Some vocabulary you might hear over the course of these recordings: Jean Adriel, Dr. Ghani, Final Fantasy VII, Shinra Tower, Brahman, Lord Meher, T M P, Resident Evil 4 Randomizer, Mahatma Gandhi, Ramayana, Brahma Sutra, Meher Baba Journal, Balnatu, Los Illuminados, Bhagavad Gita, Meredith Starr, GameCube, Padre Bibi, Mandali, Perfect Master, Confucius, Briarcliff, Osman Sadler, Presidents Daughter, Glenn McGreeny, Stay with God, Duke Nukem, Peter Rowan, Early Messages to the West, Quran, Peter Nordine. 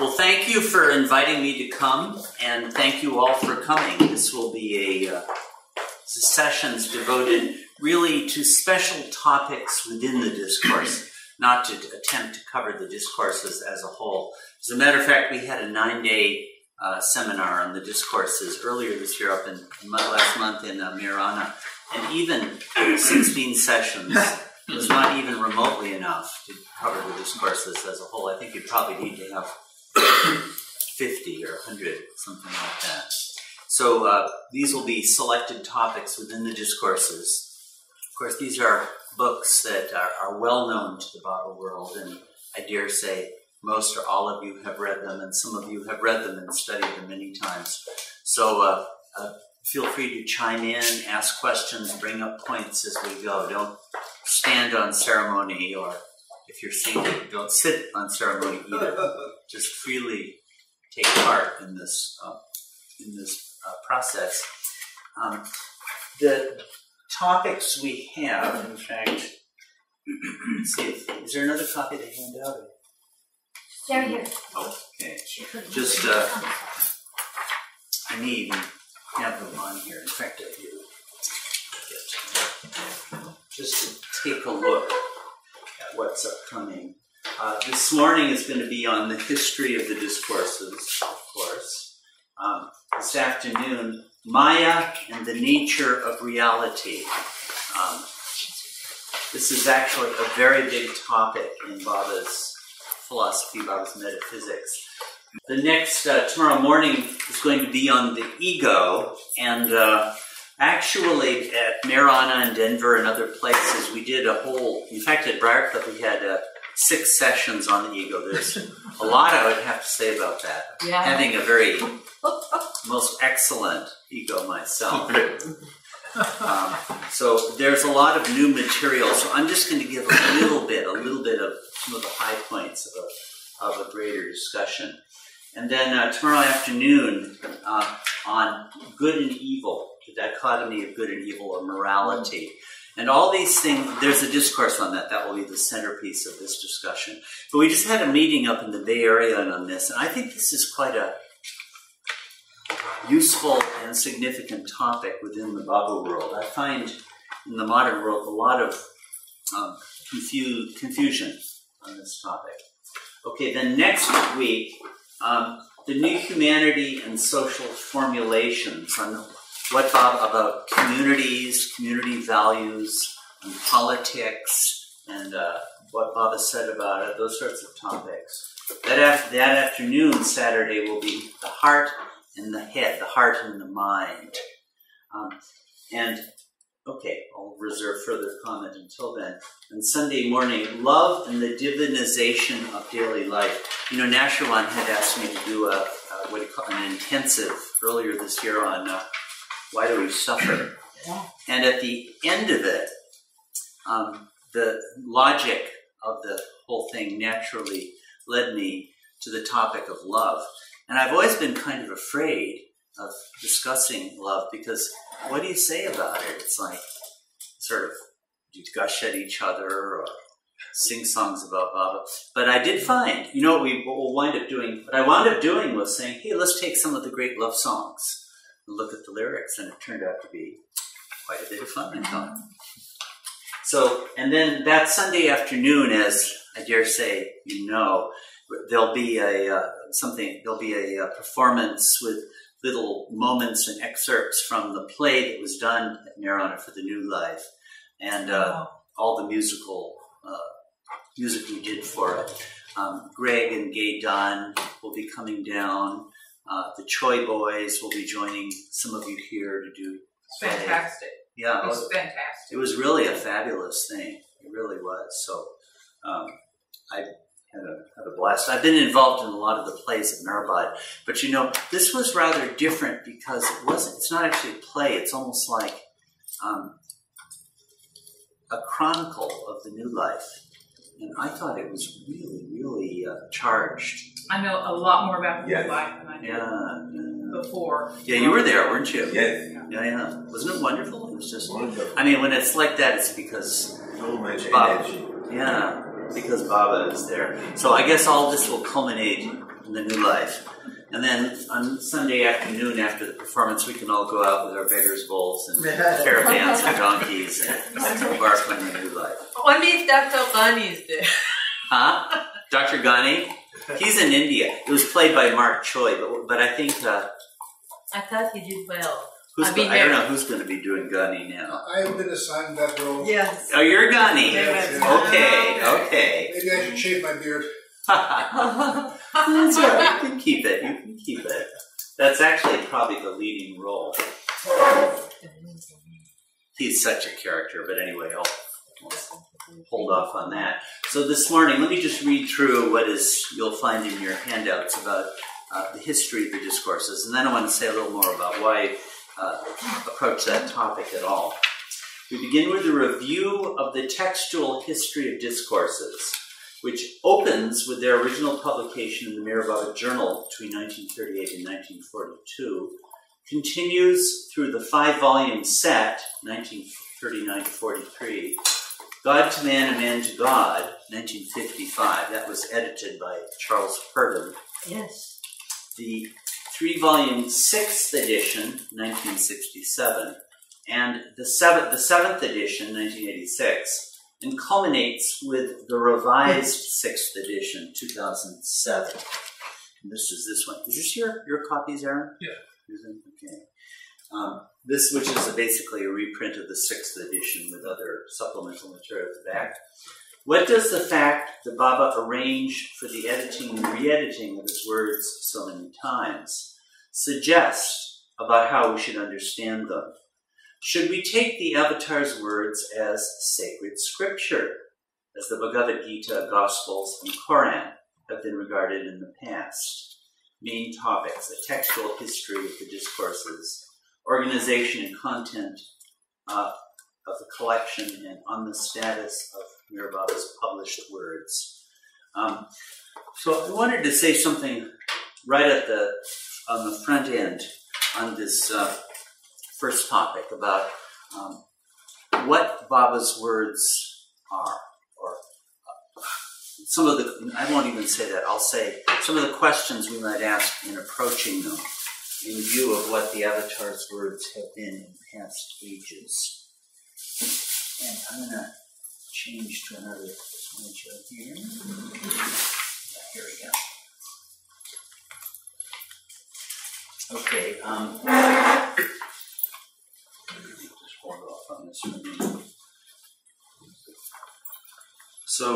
Well, thank you for inviting me to come, and thank you all for coming. This will be a sessions devoted really to special topics within the discourse, not to attempt to cover the discourses as a whole. As a matter of fact, we had a 9-day seminar on the discourses earlier this year up in last month in Mirror Gazette, and even 16 sessions was not even remotely enough to cover the discourses as a whole. I think you'd probably need to have 50 or 100, something like that. So these will be selected topics within the discourses. Of course, these are books that are well known to the Baba world, and I dare say most or all of you have read them, and some of you have read them and studied them many times. So feel free to chime in, ask questions, bring up points as we go. Don't stand on ceremony, or if you're seated, don't sit on ceremony either. Just freely take part in this process. The topics we have, in fact, let's see, is there another copy to hand out? They're here. Okay. Just, I may even have them on here. In fact, I do. Just to take a look at what's upcoming. This morning is going to be on the history of the discourses, of course. This afternoon, Maya and the Nature of Reality. This is actually a very big topic in Baba's philosophy, Baba's metaphysics. The next, tomorrow morning, is going to be on the ego, and actually at Marana and Denver and other places, we did a whole, in fact at Briarcliff we had 6 sessions on the ego. There's a lot I would have to say about that, yeah. Having a very most excellent ego myself. So there's a lot of new material, so I'm just going to give a little bit of some of the high points of a greater discussion. And then tomorrow afternoon on good and evil, the dichotomy of good and evil or morality. And all these things, there's a discourse on that. That will be the centerpiece of this discussion. But we just had a meeting up in the Bay Area on this, and I think this is quite a useful and significant topic within the Baba world. I find in the modern world a lot of confusion on this topic. Okay, then next week, the new humanity and social formulations on what Baba about communities, community values, and politics, and what Baba said about it, those sorts of topics. That afternoon, Saturday, will be the heart and the head, the heart and the mind. And, okay, I'll reserve further comment until then. And Sunday morning, love and the divinization of daily life. You know, Nashirwan had asked me to do an intensive earlier this year on why do we suffer? And at the end of it, the logic of the whole thing naturally led me to the topic of love. And I've always been kind of afraid of discussing love because what do you say about it? It's like sort of you gush at each other or sing songs about Baba. But I did find, you know what I wound up doing was saying, hey, let's take some of the great love songs and look at the lyrics. And it turned out to be quite a bit of fun, I thought. So, and then that Sunday afternoon, as I dare say, you know, there'll be a performance with little moments and excerpts from the play that was done at Narina for the New Life, and all the musical music we did for it. Greg and Gay Dunn will be coming down. The Choi Boys will be joining some of you here to do. It's fantastic. Yeah, it was fantastic. It was really a fabulous thing. It really was. So I had a blast. I've been involved in a lot of the plays at Meherabad, but you know, this was rather different because it's not actually a play, it's almost like a chronicle of the new life. And I thought it was really, really charged. I know a lot more about the new life than I did before. Yeah, you were there, weren't you? Yes. Yeah. Wasn't it wonderful? It was just wonderful. I mean, when it's like that, it's because Baba. Yeah. Because Baba is there. So I guess all this will culminate in the new life. And then on Sunday afternoon after the performance, we can all go out with our beggar's bowls and caravans and donkeys and embark on the new life. Only if Dr. Ghani is there. Huh? Dr. Ghani? He's in India. It was played by Mark Choi, but I think... I thought he did well. I don't know who's going to be doing Ghani now. I've been assigned that role. Yes. Oh, you're Ghani. Yes, yes. Okay, okay. Maybe I should shave my beard. That's all right. You can keep it. You can keep it. That's actually probably the leading role. He's such a character, but anyway, I'll hold off on that. So this morning, let me just read through what is you'll find in your handouts about the history of the discourses, and then I want to say a little more about why approach that topic at all. We begin with a review of the textual history of discourses, which opens with their original publication in the Meher Baba Journal between 1938 and 1942, continues through the 5-volume set, 1939-43, God to Man and Man to God, 1955. That was edited by Charles Purdom. Yes. The 3-volume 6th edition, 1967, and the seventh edition, 1986, and culminates with the revised 6th edition, 2007. And this is this one. Is this your copies, Aaron? Yeah. Okay. This, which is basically a reprint of the 6th edition with other supplemental material at the back. What does the fact that Baba arranged for the editing and re-editing of his words so many times suggest about how we should understand them? Should we take the Avatar's words as sacred scripture, as the Bhagavad Gita, Gospels, and Quran have been regarded in the past? Main topics: a textual history of the discourses, organization and content of the collection, and on the status of Meher Baba's published words. So I wanted to say something right at on the front end on this first topic about what Baba's words are, or some of the, I won't even say that, I'll say some of the questions we might ask in approaching them in view of what the Avatar's words have been in past ages. And I'm going to change to another slideshow here. Here we go. Okay. Just hold off on this for a minute. So,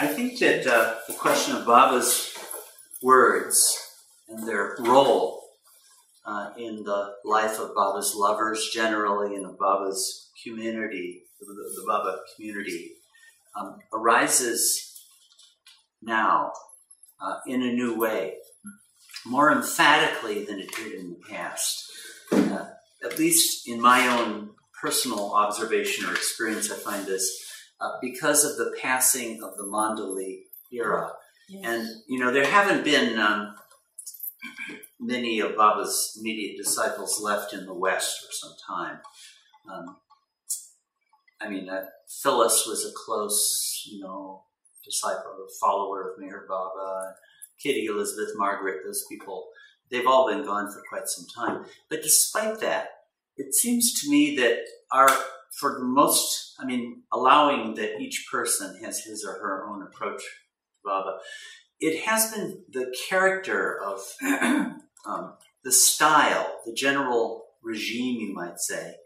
I think that the question of Baba's words and their role in the life of Baba's lovers generally and of Baba's community, the Baba community, arises now in a new way, more emphatically than it did in the past. At least in my own personal observation or experience, I find this because of the passing of the Mandali era. Yes. And, you know, there haven't been... many of Baba's immediate disciples left in the West for some time. Phyllis was a close, disciple, follower of Meher Baba, Kitty, Elizabeth, Margaret, those people, they've all been gone for quite some time. But despite that, it seems to me that allowing that each person has his or her own approach to Baba, it has been the character of the style, the general regime, you might say,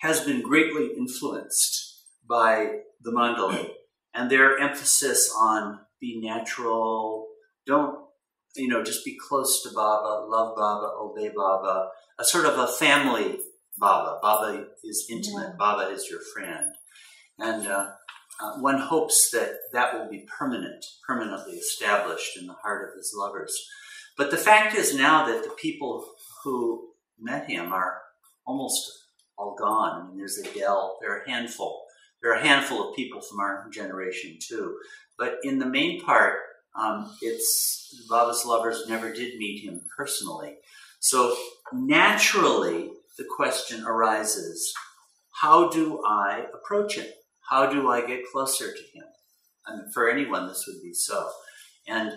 has been greatly influenced by the Mandali and their emphasis on be natural, just be close to Baba, love Baba, obey Baba, a sort of a family Baba. Baba is intimate, yeah. Baba is your friend. And one hopes that will be permanently established in the heart of his lovers. But the fact is now that the people who met him are almost all gone. I mean, there's Adele, there are a handful. There are a handful of people from our generation too. But in the main part, Baba's lovers never did meet him personally. So naturally, the question arises, how do I approach him? How do I get closer to him? for anyone this would be so. And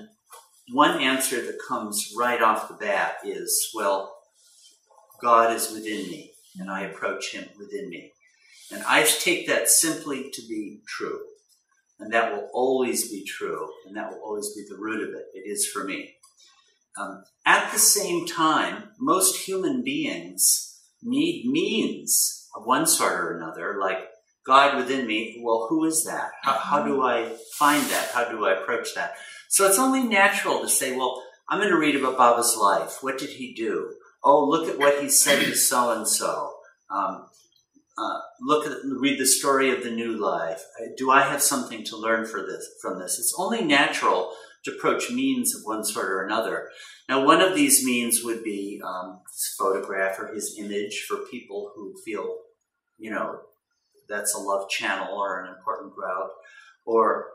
one answer that comes right off the bat is, well, God is within me, and I approach him within me. And I take that simply to be true. And that will always be true, and that will always be the root of it. It is for me. At the same time, most human beings need means of one sort or another, like God within me. Well, who is that? How do I find that? How do I approach that? So it's only natural to say, well, I'm going to read about Baba's life. What did he do? Oh, look at what he said to so-and-so. Read the story of the new life. Do I have something to learn from this? It's only natural to approach means of one sort or another. Now, one of these means would be his photograph or his image for people who feel, you know, that's a love channel or an important route, or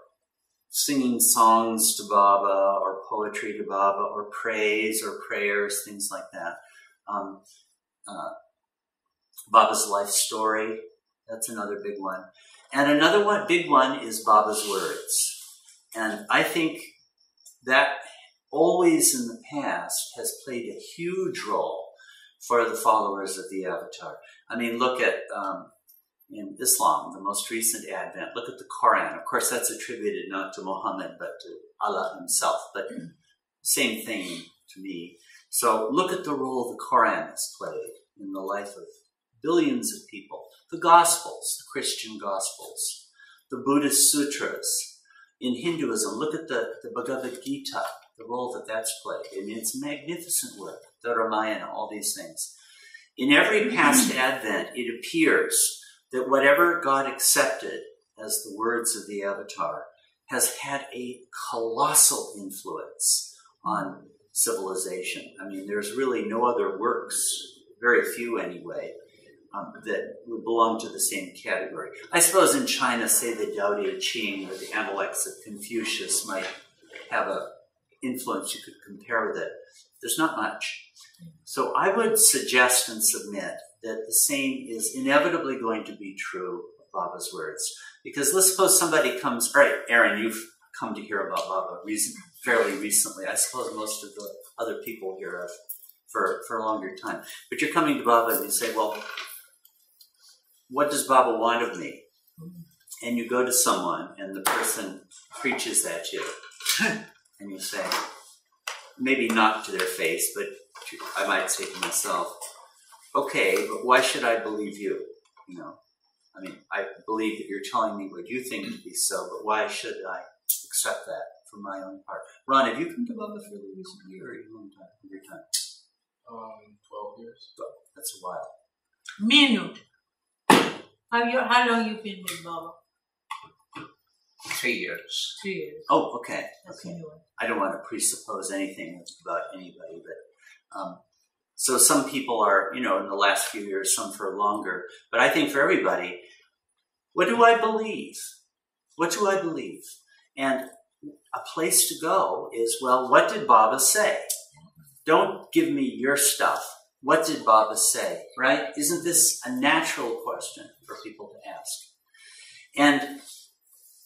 singing songs to Baba or poetry to Baba or praise or prayers, things like that. Baba's life story, that's another big one. And another one, big one, is Baba's words. And I think that always in the past has played a huge role for the followers of the Avatar. I mean, look at, in Islam, the most recent advent, look at the Quran. Of course, that's attributed not to Muhammad, but to Allah himself. But same thing to me. So look at the role the Quran has played in the life of billions of people. The Gospels, the Christian Gospels, the Buddhist sutras. In Hinduism, look at the Bhagavad Gita, the role that that's played. I mean, it's magnificent work, the Ramayana, all these things. In every past advent, it appears that whatever God accepted as the words of the Avatar has had a colossal influence on civilization. I mean, there's really no other works, very few anyway, that would belong to the same category. I suppose in China, say the Tao Te Ching or the Analects of Confucius might have an influence you could compare with it. There's not much. So I would suggest and submit that the same is inevitably going to be true of Baba's words. Because let's suppose somebody comes, all right, Aaron, you've come to hear about Baba fairly recently. I suppose most of the other people here have for a longer time. But you're coming to Baba and you say, well, what does Baba want of me? And you go to someone and the person preaches at you. And you say, maybe not to their face, but I might say to myself, okay, but why should I believe you? You know, I mean, I believe that you're telling me what you think to be so, but why should I accept that for my own part? Ron, have you come to Baba fairly recently or a long time, your time? 12 years. So that's a while. Minute. How long you been with Baba? 3 years. 3 years. Oh, okay. That's okay. I don't want to presuppose anything about anybody, but so some people are, you know, in the last few years, some for longer. But I think for everybody, what do I believe? What do I believe? And a place to go is, well, what did Baba say? Don't give me your stuff. What did Baba say, right? Isn't this a natural question for people to ask? And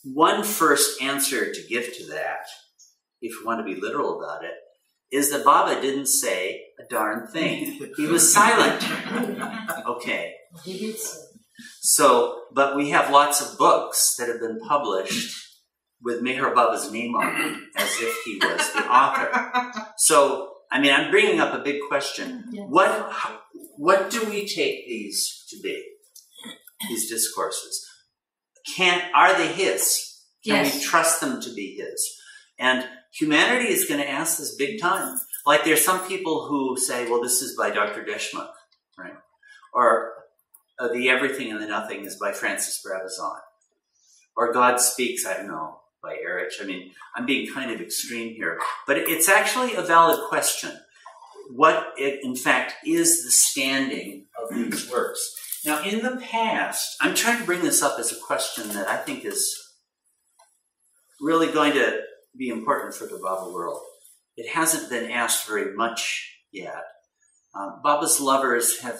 one first answer to give to that, if you want to be literal about it, is that Baba didn't say a darn thing. He was silent. Okay. He did say. So, but we have lots of books that have been published with Meher Baba's name on them, as if he was the author. So, I mean, I'm bringing up a big question. Yes. What do we take these to be? These discourses are they his? Can yes. we trust them to be his? And humanity is going to ask this big time. Like there's some people who say, "Well, this is by Dr. Deshmukh," right? Or the Everything and the Nothing is by Francis Brabazon, or God Speaks. I don't know. By Erich. I mean, I'm being kind of extreme here, but it's actually a valid question. What, in fact, is the standing of these works? Now, in the past, I'm trying to bring this up as a question that I think is really going to be important for the Baba world. It hasn't been asked very much yet. Baba's lovers have...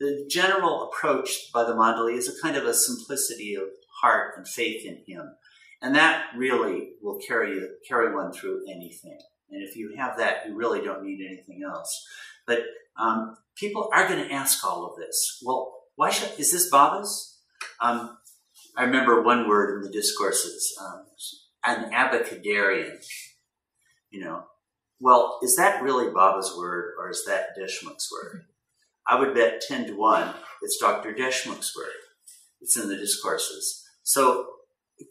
The general approach by the Mandali is a kind of a simplicity of heart and faith in him. And that really will carry one through anything. And if you have that, you really don't need anything else. But people are going to ask all of this. Well, why should, is this Baba's? I remember one word in the discourses, an abacadarian, you know. Well, is that really Baba's word or is that Deshmukh's word? I would bet 10 to 1 it's Dr. Deshmukh's word. It's in the discourses. So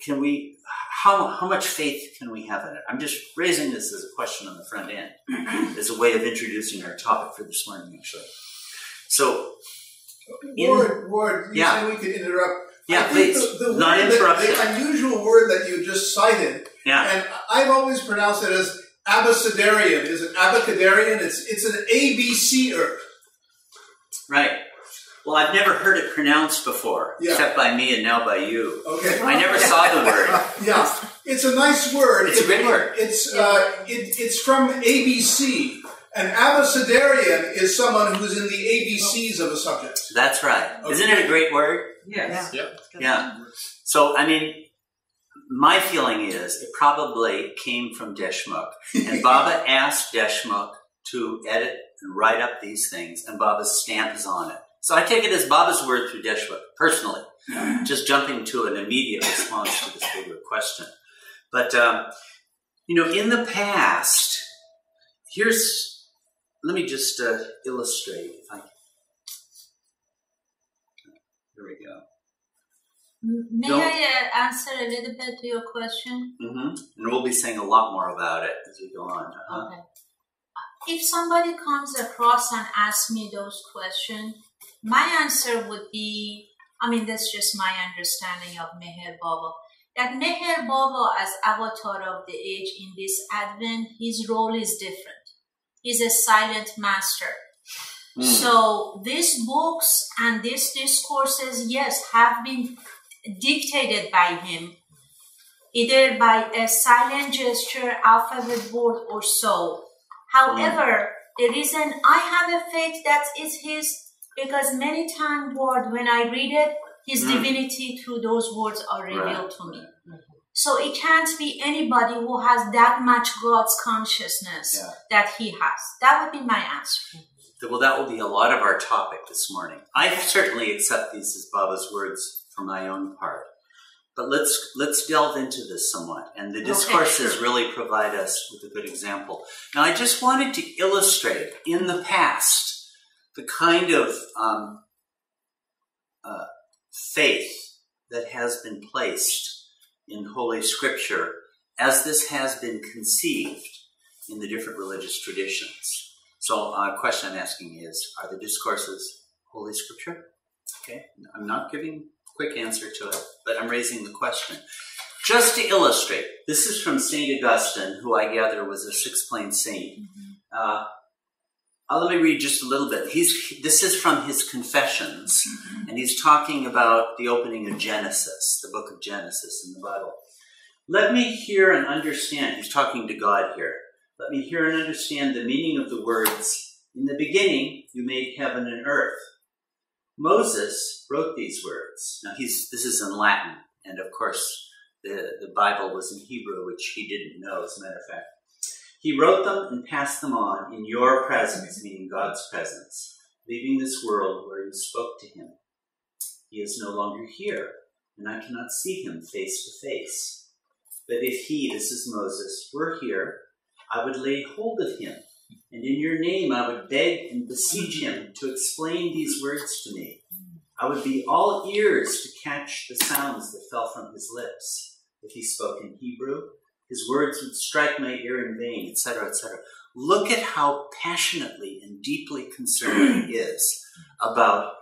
can we, how much faith can we have in it? I'm just raising this as a question on the front end, as a way of introducing our topic for this morning, actually. So, Ward, you say we could interrupt. Yeah, please. Not interruption. The unusual word that you just cited, and I've always pronounced it as abecedarian. Is it abecedarian? It's an ABC-er. Right. Well, I've never heard it pronounced before, except by me and now by you. Okay. I never saw the word. It's a nice word. It's a good word. It's from ABC. An abecedarian is someone who's in the ABCs of a subject. That's right. Okay. Isn't it a great word? Yes. Yeah. So, I mean, my feeling is it probably came from Deshmukh. And Baba asked Deshmukh to edit and write up these things, and Baba's stamp is on it. So I take it as Baba's word through Deshmukh, personally, just jumping to an immediate response to this bigger question. But, you know, in the past, let me just illustrate. If I can. Here we go. May I answer a little bit to your question? Mm-hmm. And we'll be saying a lot more about it as we go on. Uh-huh. Okay. If somebody comes across and asks me those questions, my answer would be, I mean, that's just my understanding of Meher Baba, that Meher Baba as avatar of the age in this Advent, his role is different. He's a silent master. Mm. So these books and these discourses, yes, have been dictated by him, either by a silent gesture, alphabet board, or so. However, the reason I have a faith that it's his, because many times, Lord, when I read it, his divinity through those words are revealed to me. So it can't be anybody who has that much God's consciousness that he has. That would be my answer. Well, that will be a lot of our topic this morning. I certainly accept these as Baba's words for my own part. But let's delve into this somewhat. And the discourses really provide us with a good example. Now, I just wanted to illustrate in the past the kind of faith that has been placed in Holy Scripture as this has been conceived in the different religious traditions. So a question I'm asking is, are the discourses Holy Scripture? Okay, I'm not giving a quick answer to it, but I'm raising the question. Just to illustrate, this is from St. Augustine, who I gather was a six-plane saint. Let me read just a little bit. This is from his Confessions, and he's talking about the opening of Genesis, the book of Genesis in the Bible. Let me hear and understand. He's talking to God here. Let me hear and understand the meaning of the words, "In the beginning you made heaven and earth." Moses wrote these words. Now, this is in Latin, and of course the Bible was in Hebrew, which he didn't know, as a matter of fact. He wrote them and passed them on in your presence, meaning God's presence, leaving this world where you spoke to him. He is no longer here, and I cannot see him face to face. But if he, this is Moses, were here, I would lay hold of him, and in your name I would beg and beseech him to explain these words to me. I would be all ears to catch the sounds that fell from his lips. If he spoke in Hebrew, his words would strike my ear in vain, etc., etc. Look at how passionately and deeply concerned he is about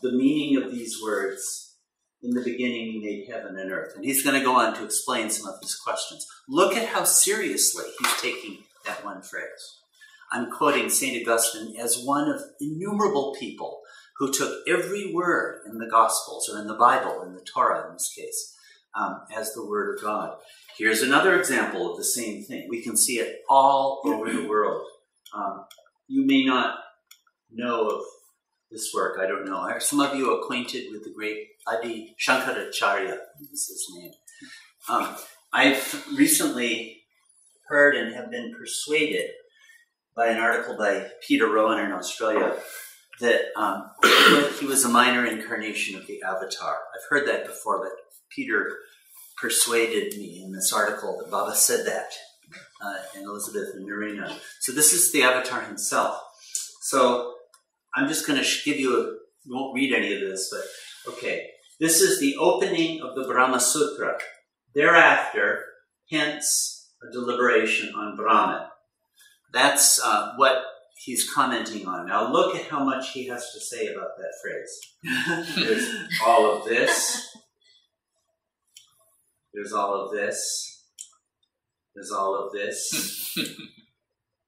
the meaning of these words. In the beginning, he made heaven and earth. And he's going to go on to explain some of his questions. Look at how seriously he's taking that one phrase. I'm quoting St. Augustine as one of innumerable people who took every word in the Gospels, or in the Bible, in the Torah in this case, as the word of God. Here's another example of the same thing. We can see it all over the world. You may not know of this work. I don't know. Are some of you acquainted with the great Adi Shankaracharya? Is his name. I've recently heard and have been persuaded by an article by Peter Rowan in Australia that he was a minor incarnation of the Avatar. I've heard that before, but Peter persuaded me in this article that Baba said that, and Elizabeth and Narina. So this is the Avatar himself. So I'm just going to give you a, you won't read any of this, but okay. This is the opening of the Brahma Sutra. Thereafter, hence, a deliberation on Brahman. That's what he's commenting on. Now look at how much he has to say about that phrase. There's all of this. There's all of this. There's all of this.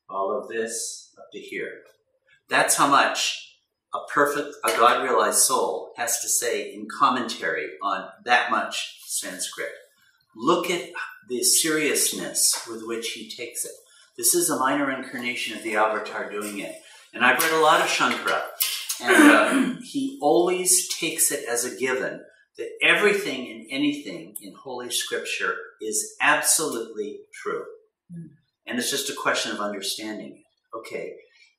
All of this up to here. That's how much a God-realized soul has to say in commentary on that much Sanskrit. Look at the seriousness with which he takes it. This is a minor incarnation of the Avatar doing it. And I've read a lot of Shankara, and he always takes it as a given that everything and anything in Holy Scripture is absolutely true. And it's just a question of understanding it. Okay,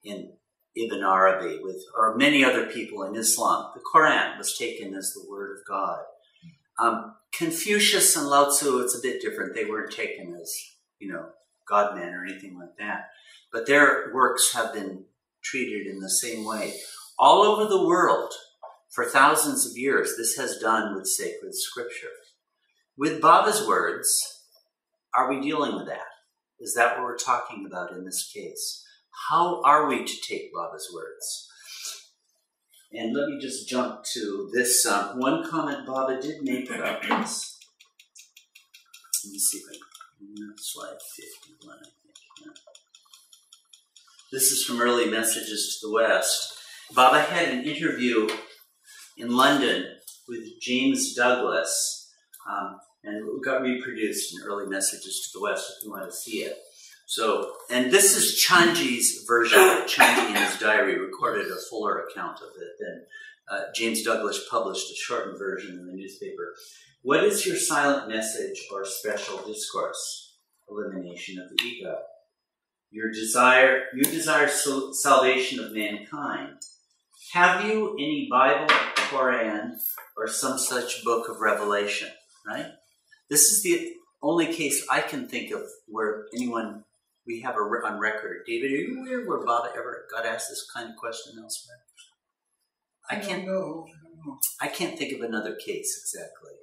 in Ibn Arabi, or many other people in Islam, the Quran was taken as the word of God. Confucius and Lao Tzu, it's a bit different. They weren't taken as, you know, God-man or anything like that. But their works have been treated in the same way. All over the world, for thousands of years, this has done with sacred scripture. With Baba's words, are we dealing with that? Is that what we're talking about in this case? How are we to take Baba's words? And let me just jump to this one comment Baba did make about this. Let me see if I can. Slide 51, I think. Yeah. This is from Early Messages to the West. Baba had an interview in London with James Douglas, and it got reproduced in Early Messages to the West if you want to see it. So, and this is Chanji's version. Chanji in his diary recorded a fuller account of it. Then James Douglas published a shortened version in the newspaper. What is your silent message or special discourse? Elimination of the ego. You desire salvation of mankind. Have you any Bible, Quran, or some such book of revelation? Right? This is the only case I can think of where anyone, we have on record. David, are you aware where Baba ever got asked this kind of question elsewhere? I can't think of another case exactly.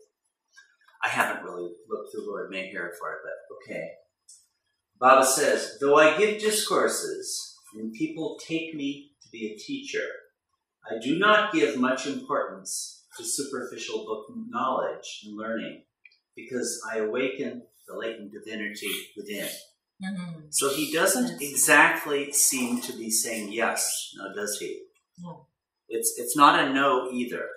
I haven't really looked through Lord Meher for it, but okay. Baba says, though I give discourses and people take me to be a teacher, I do not give much importance to superficial book knowledge and learning because I awaken the latent divinity within. Mm-hmm. So he doesn't exactly seem to be saying yes, now does he? No. It's not a no either.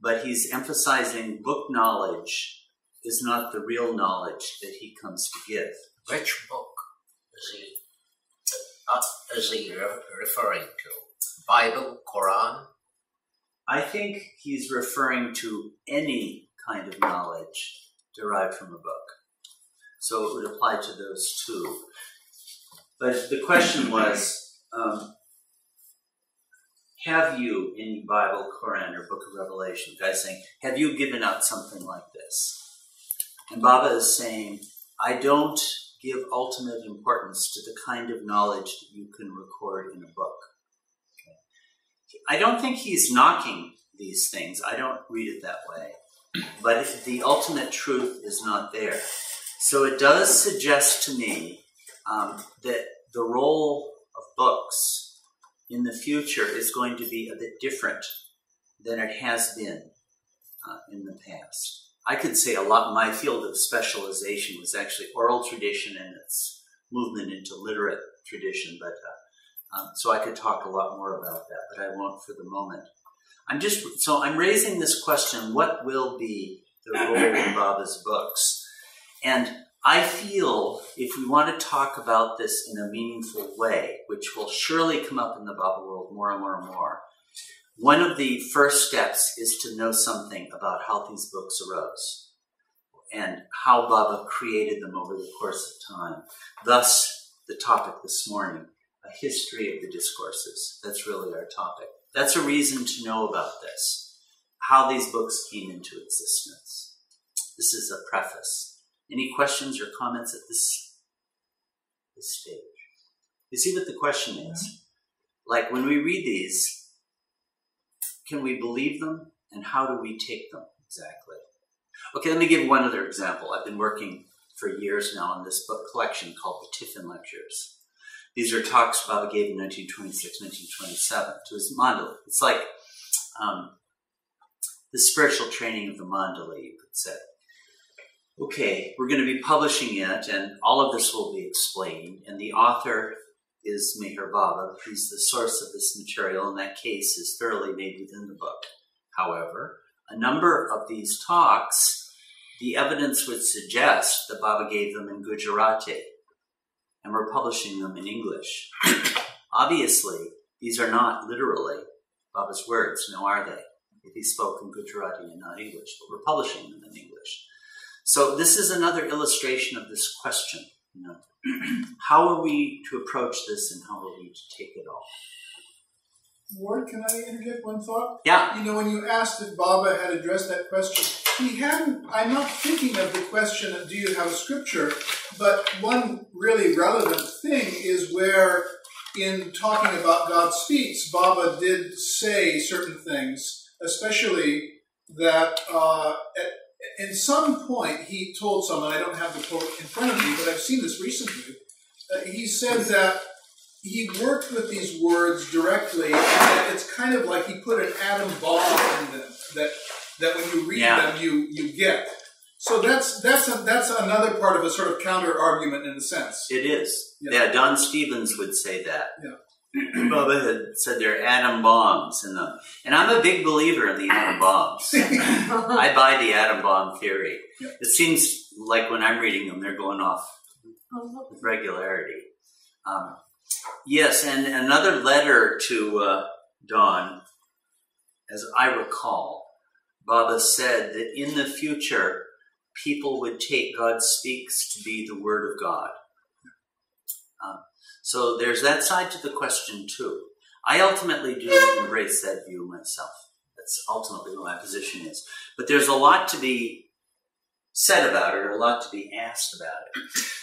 But he's emphasizing book knowledge is not the real knowledge that he comes to give. Which book is he referring to? Bible, Quran? I think he's referring to any kind of knowledge derived from a book. So it would apply to those two. But the question was, have you any Bible, Quran, or Book of Revelation? The guy's saying, have you given out something like this? And Baba is saying, I don't give ultimate importance to the kind of knowledge that you can record in a book. Okay. I don't think he's knocking these things. I don't read it that way. But the ultimate truth is not there. So it does suggest to me that the role of books in the future is going to be a bit different than it has been in the past. I could say a lot, my field of specialization was actually oral tradition and its movement into literate tradition, but so I could talk a lot more about that, but I won't for the moment. I'm raising this question, what will be the role in Baba's books? And I feel if we want to talk about this in a meaningful way, which will surely come up in the Baba world more and more and more, One of the first steps is to know something about how these books arose and how Baba created them over the course of time. Thus, the topic this morning, a history of the discourses. That's really our topic. That's a reason to know about this, how these books came into existence. This is a preface. Any questions or comments at this stage? You see what the question is? Like when we read these, can we believe them and how do we take them exactly? Okay, let me give one other example. I've been working for years now on this book collection called The Tiffin Lectures. These are talks Baba gave in 1926, 1927 to his mandali. It's like the spiritual training of the mandali, you could say. Okay, we're going to be publishing it, and all of this will be explained. And the author is Meher Baba. He's the source of this material, and that case is thoroughly made within the book. However, a number of these talks, the evidence would suggest that Baba gave them in Gujarati, and we're publishing them in English. Obviously, these are not literally Baba's words, no are they? If he spoke in Gujarati and not English, but we're publishing them in English. So this is another illustration of this question. You know, how are we to approach this and how are we to take it all? Ward, can I interject one thought? Yeah. You know, when you asked if Baba had addressed that question, he hadn't. I'm not thinking of the question of do you have scripture, but one really relevant thing is where in talking about God Speaks, Baba did say certain things, especially that at some point he told someone, I don't have the quote in front of me, but I've seen this recently, he said that he worked with these words directly, and it's kind of like he put an atom bomb in them that when you read them, you get. So that's another part of a sort of counter argument in a sense. It is. Yeah, Don Stevens would say that. Yeah. Baba had said there are atom bombs in them, and I'm a big believer in the atom bombs. I buy the atom bomb theory. Yeah. It seems like when I'm reading them, they're going off with regularity. Yes, and another letter to Don, as I recall, Baba said that in the future, people would take God Speaks to be the Word of God. So there's that side to the question, too. I ultimately do embrace that view myself. That's ultimately what my position is. But there's a lot to be said about it, or a lot to be asked about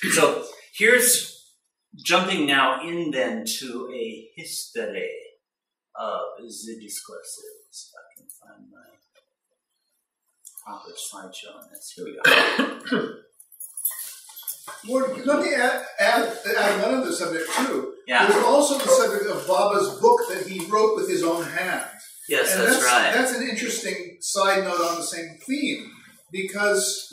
it. So here's... Jumping now in then to a history of the discourses. I can find my proper slideshow on this. Here we go. Lord, let me add another subject too. Yeah. There's also the subject of Baba's book that he wrote with his own hand. Yes, and that's right. That's an interesting side note on the same theme. Because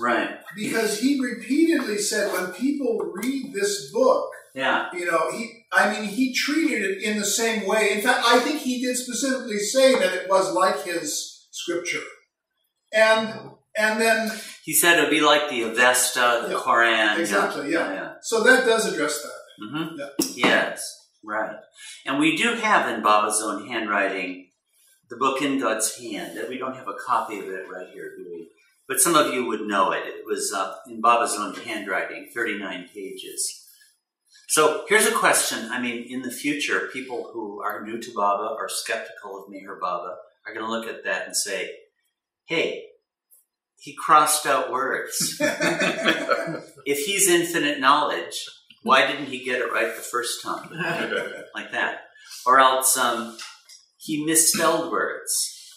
he repeatedly said when people read this book, you know, he treated it in the same way. In fact, I think he did specifically say that it was like his scripture. And then he said it would be like the Avesta, the Quran. Exactly, So that does address that. Mm-hmm. Yes, right. And we do have in Baba's own handwriting the book in God's hand. We don't have a copy of it right here, do we? But some of you would know it. It was in Baba's own handwriting, 39 pages. So here's a question. I mean, in the future, people who are new to Baba or skeptical of Meher Baba are going to look at that and say, hey, he crossed out words. If he's infinite knowledge, why didn't he get it right the first time? Like that. Or else he misspelled words.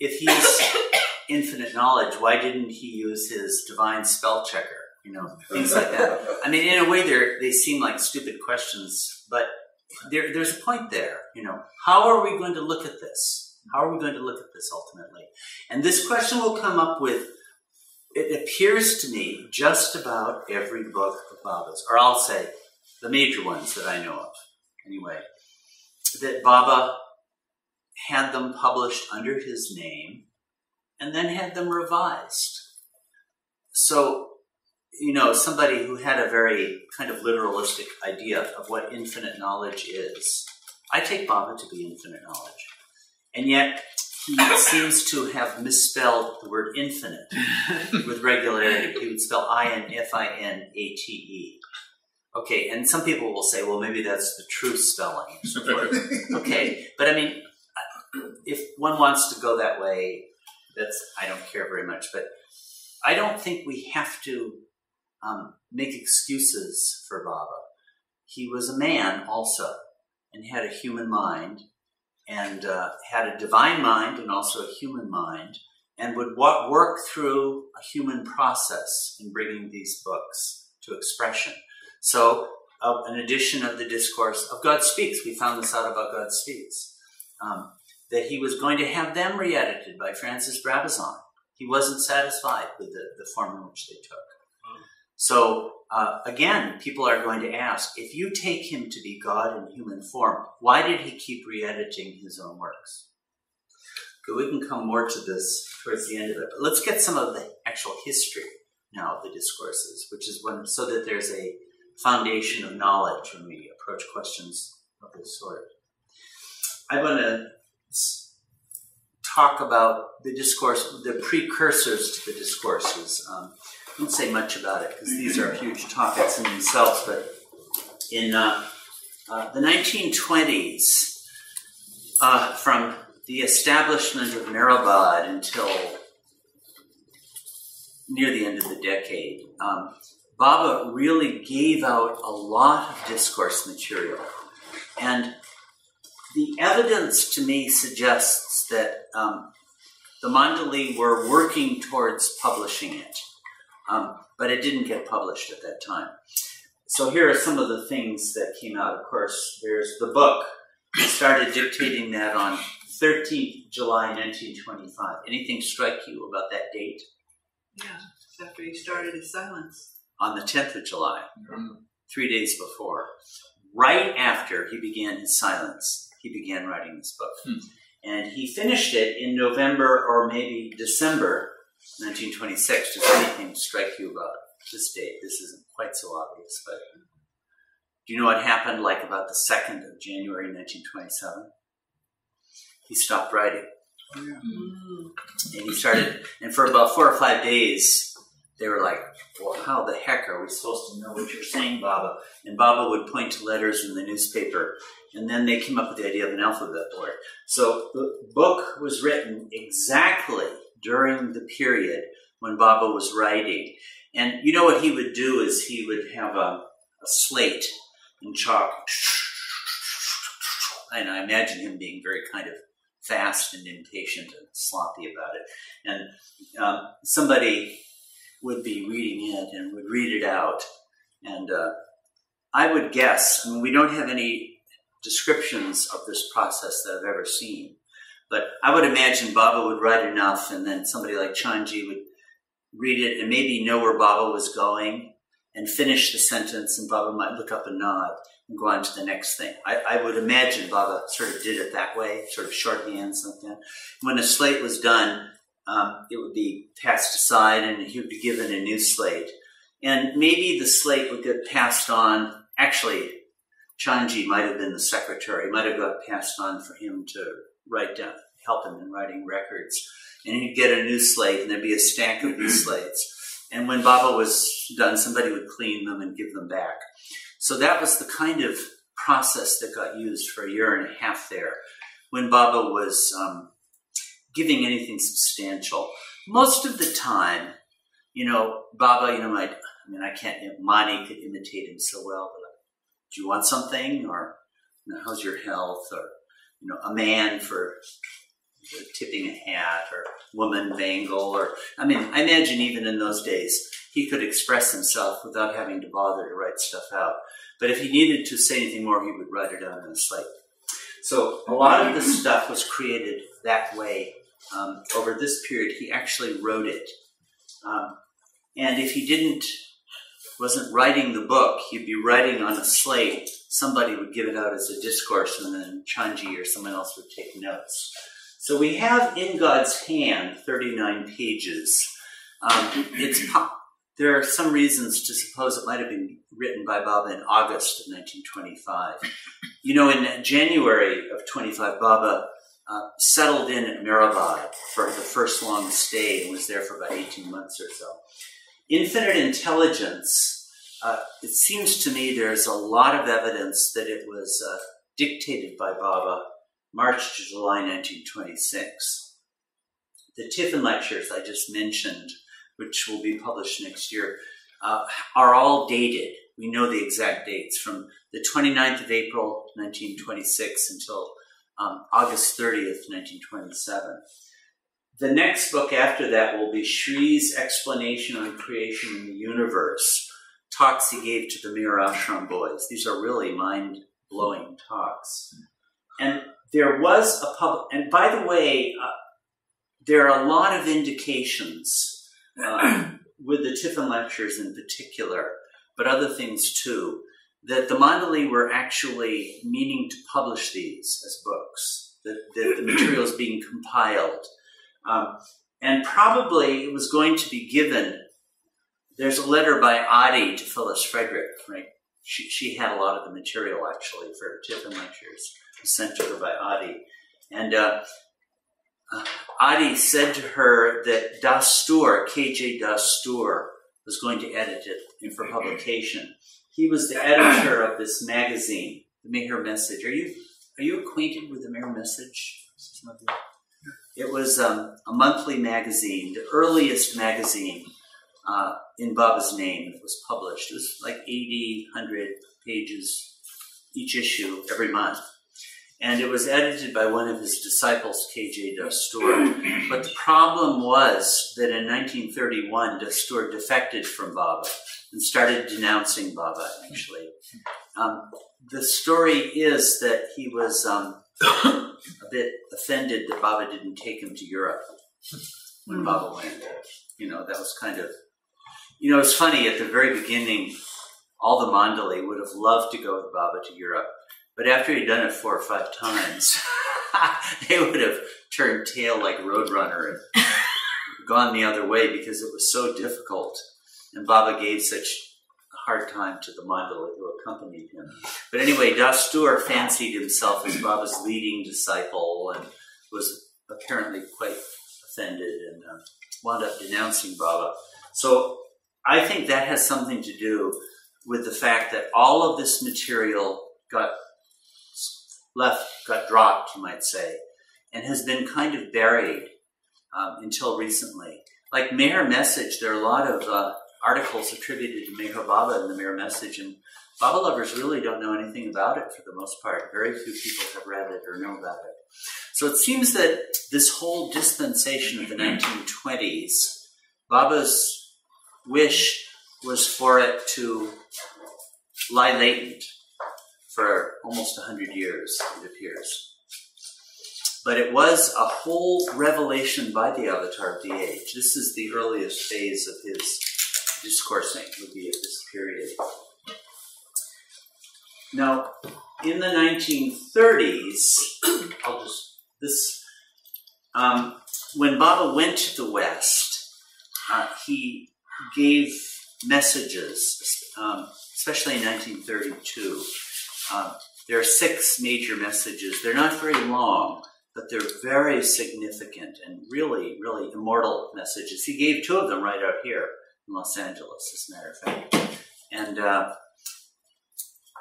If he's... infinite knowledge, why didn't he use his divine spell checker? You know, things like that. I mean, in a way, they seem like stupid questions, but there's a point there. You know, how are we going to look at this? How are we going to look at this ultimately? And this question will come up with, it appears to me, just about every book of Baba's, or I'll say the major ones that I know of, anyway, that Baba had them published under his name, and then had them revised. So, you know, somebody who had a very kind of literalistic idea of what infinite knowledge is, I take Baba to be infinite knowledge. And yet, he seems to have misspelled the word infinite with regularity. He would spell I-N-F-I-N-A-T-E. Okay, and some people will say, well, maybe that's the true spelling. Okay, but I mean, if one wants to go that way, I don't care very much. But I don't think we have to make excuses for Baba. He was a man also and had a human mind, and had a divine mind and also a human mind, and would work through a human process in bringing these books to expression. So an edition of the discourse of God Speaks, we found this out about God Speaks, that he was going to have them re-edited by Francis Brabazon. He wasn't satisfied with the form in which they took. So again, people are going to ask, if you take him to be God in human form, why did he keep re-editing his own works? But we can come more to this towards the end of it. But let's get some of the actual history now of the discourses, which is one, so that there's a foundation of knowledge when we approach questions of this sort. I want to talk about the discourse, the precursors to the discourses. I won't say much about it because these are huge topics in themselves, but in the 1920s, from the establishment of Meherabad until near the end of the decade, Baba really gave out a lot of discourse material. And the evidence to me suggests that the Mandali were working towards publishing it. But it didn't get published at that time. So here are some of the things that came out. Of course, there's the book. I started dictating that on 13th July 1925. Anything strike you about that date? Yeah, it's after you started his silence. On the 10th of July, 3 days before. Right after he began his silence, he began writing this book. And he finished it in November or maybe December 1926, does anything strike you about this date? This isn't quite so obvious, but do you know what happened like about the 2nd of January 1927? He stopped writing. And he started, and for about 4 or 5 days, they were like, well, how the heck are we supposed to know what you're saying, Baba? And Baba would point to letters in the newspaper, and then they came up with the idea of an alphabet board. So the book was written exactly during the period when Baba was writing. And you know what he would do is he would have a slate and chalk. And I imagine him being very kind of fast and impatient and sloppy about it. And somebody would be reading it and would read it out. And I would guess, I mean, we don't have any descriptions of this process that I've ever seen. But I would imagine Baba would write enough, and then somebody like Chanji would read it and maybe know where Baba was going and finish the sentence, and Baba might look up and nod and go on to the next thing. I would imagine Baba sort of did it that way, sort of shorthand something. When a slate was done, it would be passed aside, and he would be given a new slate. And maybe the slate would get passed on. Actually, Chanji might have been the secretary. It might have got passed on for him to write down, help him in writing records. And he'd get a new slate, and there'd be a stack of these slates. And when Baba was done, somebody would clean them and give them back. So that was the kind of process that got used for a year and a half there, when Baba was giving anything substantial. Most of the time, you know, Baba, you know, I can't, Mani could imitate him so well, but do you want something? Or, you know, how's your health? Or, you know, a man for tipping a hat, or woman bangle, or, I mean, I imagine even in those days, he could express himself without having to bother to write stuff out. But if he needed to say anything more, he would write it down in a slate. So a lot of this stuff was created that way. Over this period, he actually wrote it. And if he wasn't writing the book, he'd be writing on a slate. Somebody would give it out as a discourse, and then Chanji or someone else would take notes. So we have In God's Hand 39 pages. There are some reasons to suppose it might have been written by Baba in August of 1925. You know, in January of 25, Baba settled in at Meherabad for the first long stay and was there for about 18 months or so. Infinite Intelligence, it seems to me there's a lot of evidence that it was dictated by Baba, March to July 1926. The Tiffin Lectures I just mentioned, which will be published next year, are all dated. We know the exact dates from the 29th of April, 1926 until August 30th, 1927. The next book after that will be Shri's Explanation on Creation in the Universe, talks he gave to the Mir Ashram boys. These are really mind-blowing talks. And there was a public, and by the way, there are a lot of indications with the Tiffin Lectures in particular, but other things too, that the Mandali were actually meaning to publish these as books, that the material is being compiled. And probably it was going to be given. There's a letter by Adi to Phyllis Frederick, right? She had a lot of the material actually for Tiffin Lectures, sent to her by Adi. And Adi said to her that Dastur, K.J. Dastur, was going to edit it for publication. He was the editor of this magazine, The Meher Message. Are you acquainted with The Meher Message? Some of you? It was a monthly magazine, the earliest magazine in Baba's name that was published. It was like 80, 100 pages each issue every month. And it was edited by one of his disciples, K.J. Dastur. But the problem was that in 1931, Dastur defected from Baba and started denouncing Baba, actually. The story is that he was a bit offended that Baba didn't take him to Europe when Baba went. You know, that was kind of... You know, it's funny, at the very beginning, all the Mandali would have loved to go with Baba to Europe. But after he'd done it 4 or 5 times, they would have turned tail like Roadrunner and gone the other way because it was so difficult. And Baba gave such a hard time to the Mandala who accompanied him. But anyway, Dastur fancied himself as Baba's leading disciple and was apparently quite offended and wound up denouncing Baba. So I think that has something to do with the fact that all of this material got dropped, you might say, and has been kind of buried until recently. Like Meher Message, there are a lot of articles attributed to Meher Baba in the Meher Message, and Baba lovers really don't know anything about it for the most part. Very few people have read it or know about it. So it seems that this whole dispensation of the 1920s, Baba's wish was for it to lie latent for almost 100 years, it appears. But it was a whole revelation by the Avatar BH. This is the earliest phase of his discoursing, would be at this period. Now, in the 1930s, when Baba went to the West, he gave messages, especially in 1932. There are 6 major messages. They're not very long, but they're very significant and really, really immortal messages. He gave 2 of them right out here in Los Angeles, as a matter of fact. And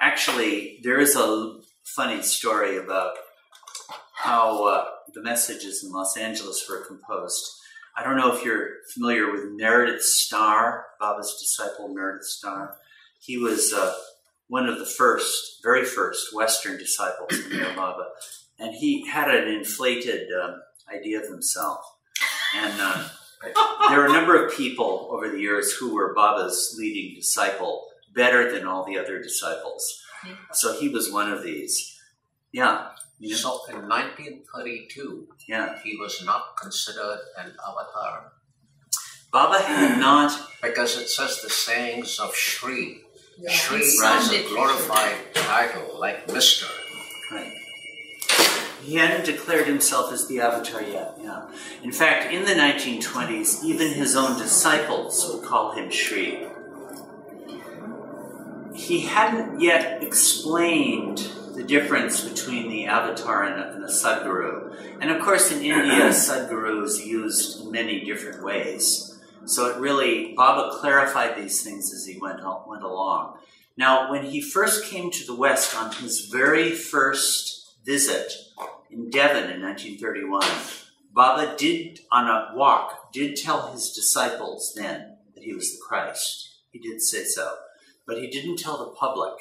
actually, there is a funny story about how the messages in Los Angeles were composed. I don't know if you're familiar with Meredith Starr, Baba's disciple Meredith Starr. He was... one of the very first Western disciples of Meher Baba, and he had an inflated idea of himself. And there are a number of people over the years who were Baba's leading disciple, better than all the other disciples. So he was one of these. Yeah. You know? So in 1932, yeah, he was not considered an avatar. Baba had not... Because it says the sayings of Shri. Yeah. Shri has a glorified title, like Mr. Right. He hadn't declared himself as the avatar yet. Yeah. In fact, in the 1920s, even his own disciples would call him Shri. He hadn't yet explained the difference between the avatar and the Sadguru. And of course in India, Sadguru is used in many different ways. So it really, Baba clarified these things as he went along. Now, when he first came to the West on his very first visit in Devon in 1931, Baba did, on a walk, did tell his disciples then that he was the Christ. He did say so. But he didn't tell the public.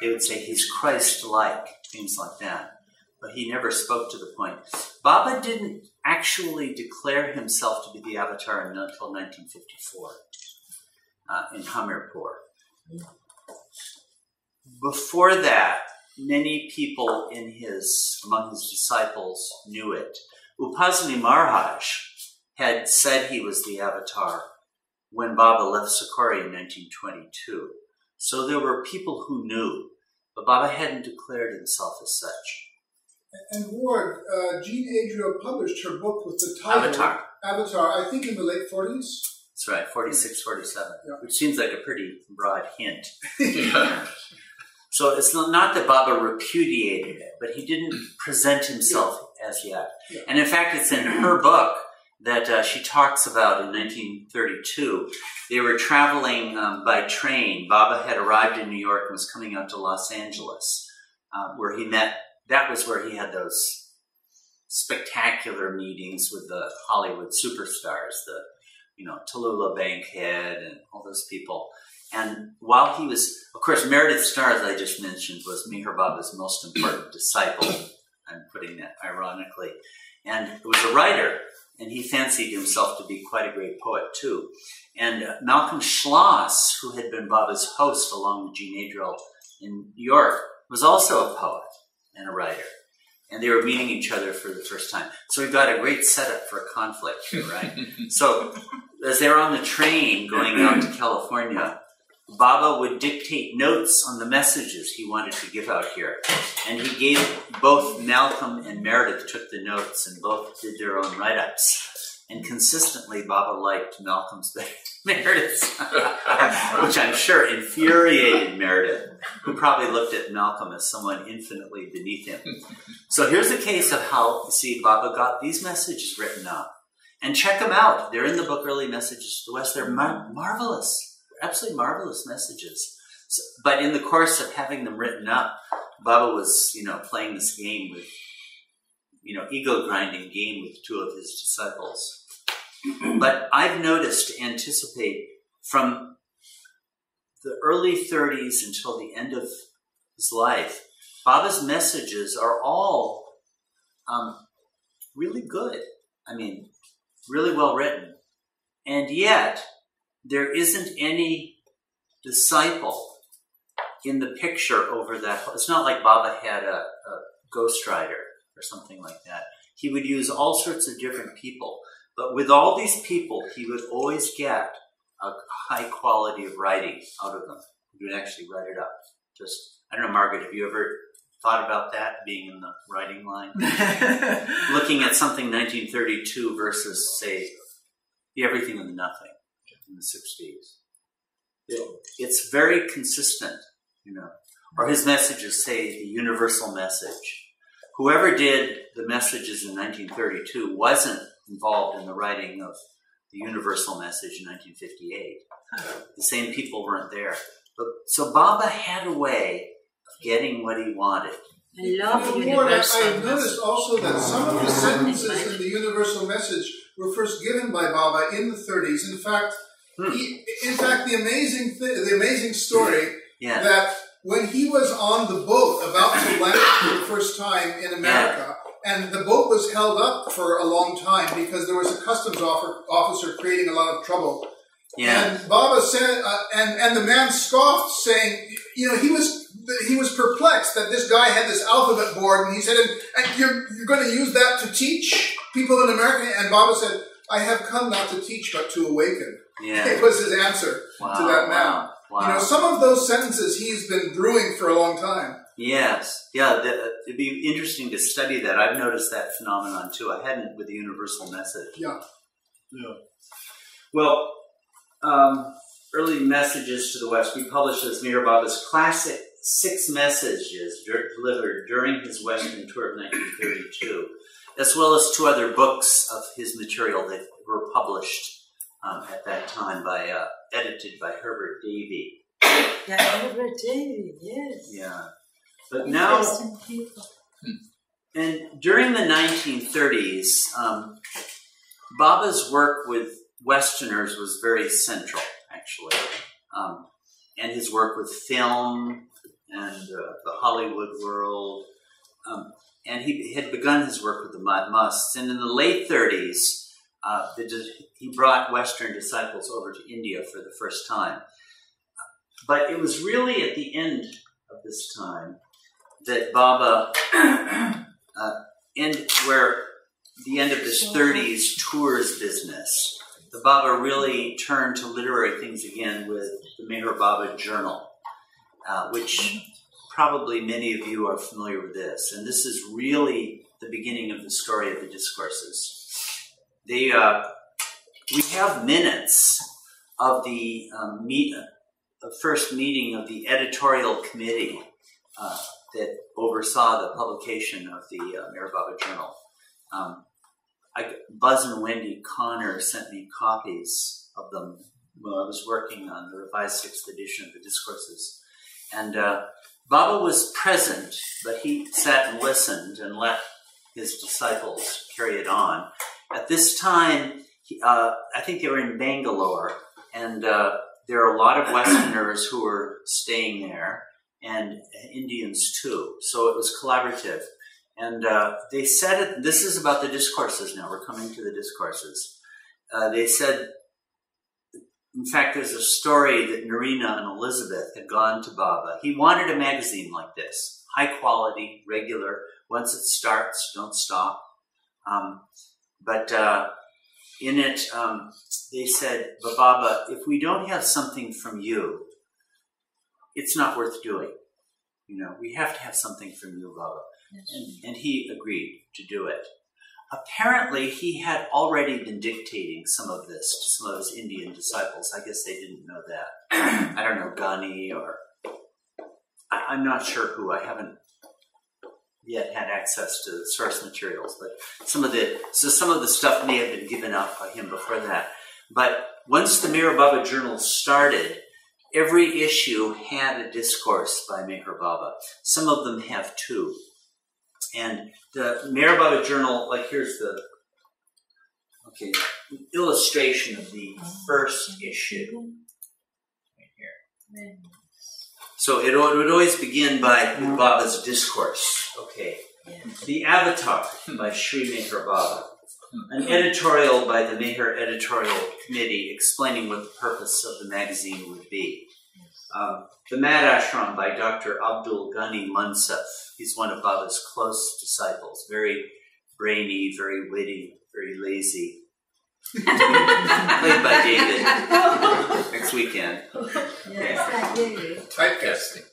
They would say he's Christ-like, things like that. But he never spoke to the point. Baba didn't actually declare himself to be the avatar until 1954 in Hamirpur. Before that, many people in among his disciples knew it. Upasni Maharaj had said he was the avatar when Baba left Sakhari in 1922. So there were people who knew, but Baba hadn't declared himself as such. And Ward, Jean Adriel published her book with the title Avatar. Avatar, I think in the late 40s. That's right, 46, 47, yeah. Which seems like a pretty broad hint. Yeah. So it's not that Baba repudiated it, but he didn't present himself as yet. Yeah. And in fact, it's in her book that she talks about in 1932. They were traveling by train. Baba had arrived in New York and was coming out to Los Angeles, where he met. That was where he had those spectacular meetings with the Hollywood superstars, the, you know, Tallulah Bankhead and all those people. And while he was, of course, Meredith Starr, as I just mentioned, was Meher Baba's most important disciple. I'm putting that ironically. And was a writer, and he fancied himself to be quite a great poet, too. And Malcolm Schloss, who had been Baba's host along with Jean Adriel in New York, was also a poet and a writer. And they were meeting each other for the first time. So we've got a great setup for a conflict here, right? So as they were on the train going out to California, Baba would dictate notes on the messages he wanted to give out here. And he gave both Malcolm and Meredith took the notes and both did their own write-ups. And consistently, Baba liked Malcolm's better than Meredith's, which I'm sure infuriated Meredith, who probably looked at Malcolm as someone infinitely beneath him. So here's a case of how, see, Baba got these messages written up. And check them out. They're in the book, Early Messages to the West. They're marvelous. Absolutely marvelous messages. So, but in the course of having them written up, Baba was, you know, playing this game with, you know, ego-grinding game with two of his disciples. But I've noticed to anticipate from the early 30s until the end of his life, Baba's messages are all really good. I mean, really well written. And yet, there isn't any disciple in the picture over that. It's not like Baba had a ghostwriter or something like that. He would use all sorts of different people. But with all these people, he would always get a high quality of writing out of them. He would actually write it up. Just, I don't know, Margaret, have you ever thought about that, being in the writing line? Looking at something 1932 versus, say, the everything and the nothing. In the 60s. It's very consistent, you know. Or his messages, say, the universal message. Whoever did the messages in 1932 wasn't involved in the writing of the universal message in 1958. The same people weren't there. But, so Baba had a way of getting what he wanted. I love the universal message. I noticed also that some of the sentences in the universal message were first given by Baba in the 30s. In fact, the amazing story that when he was on the boat about to land for the first time in America, and the boat was held up for a long time because there was a customs officer creating a lot of trouble. Yeah. And Baba said, and the man scoffed, saying, you know, he was perplexed that this guy had this alphabet board, and he said, and you're going to use that to teach people in America? And Baba said, I have come not to teach, but to awaken. Yeah. It was his answer to that now. Wow. You know, some of those sentences he's been brewing for a long time. Yes. Yeah, it'd be interesting to study that. I've noticed that phenomenon, too. I hadn't with the universal message. Yeah. Yeah. Well, Early Messages to the West, we published as Meher Baba's classic six messages delivered during his Western tour of 1932, as well as two other books of his material that were published at that time by edited by Herbert Davy. Yeah, Herbert Davy, yes. Yeah, but now, and during the 1930s, Baba's work with Westerners was very central, actually. And his work with film and the Hollywood world. And he had begun his work with the Madhmasts. And in the late 30s, he brought Western disciples over to India for the first time. But it was really at the end of this time that Baba, the end of his 30s tours business, the Baba really turned to literary things again with the Meher Baba Journal, which probably many of you are familiar with this. And this is really the beginning of the story of the discourses. We have minutes of the first meeting of the editorial committee that oversaw the publication of the Meher Baba Journal. Buzz and Wendy Connor sent me copies of them while I was working on the revised sixth edition of the discourses. And Baba was present, but he sat and listened and let his disciples carry it on. At this time, I think they were in Bangalore, and there are a lot of Westerners who were staying there, and Indians too, so it was collaborative. And they said, this is about the discourses now, we're coming to the discourses. They said, in fact, there's a story that Narina and Elizabeth had gone to Baba. He wanted a magazine like this, high quality, regular, once it starts, don't stop. In it, they said, but Baba, if we don't have something from you, it's not worth doing. You know, we have to have something from you, Baba. And he agreed to do it. Apparently, he had already been dictating some of this to some of his Indian disciples. I guess they didn't know that. I don't know, Ghani or... I'm not sure who. I haven't yet had access to the source materials, but some of the stuff may have been given up by him before that. But once the Meher Baba Journal started, every issue had a discourse by Meher Baba. Some of them have two. And the Meher Baba Journal, like here's the illustration of the first issue right here. So it would always begin by Baba's discourse. Okay, the Avatar by Sri Meher Baba, an editorial by the Meher Editorial Committee explaining what the purpose of the magazine would be. The Mad Ashram by Dr. Abdul Ghani Munsaf. He's one of Baba's close disciples. Very brainy, very witty, very lazy. Played by David next weekend. Yes, typecasting.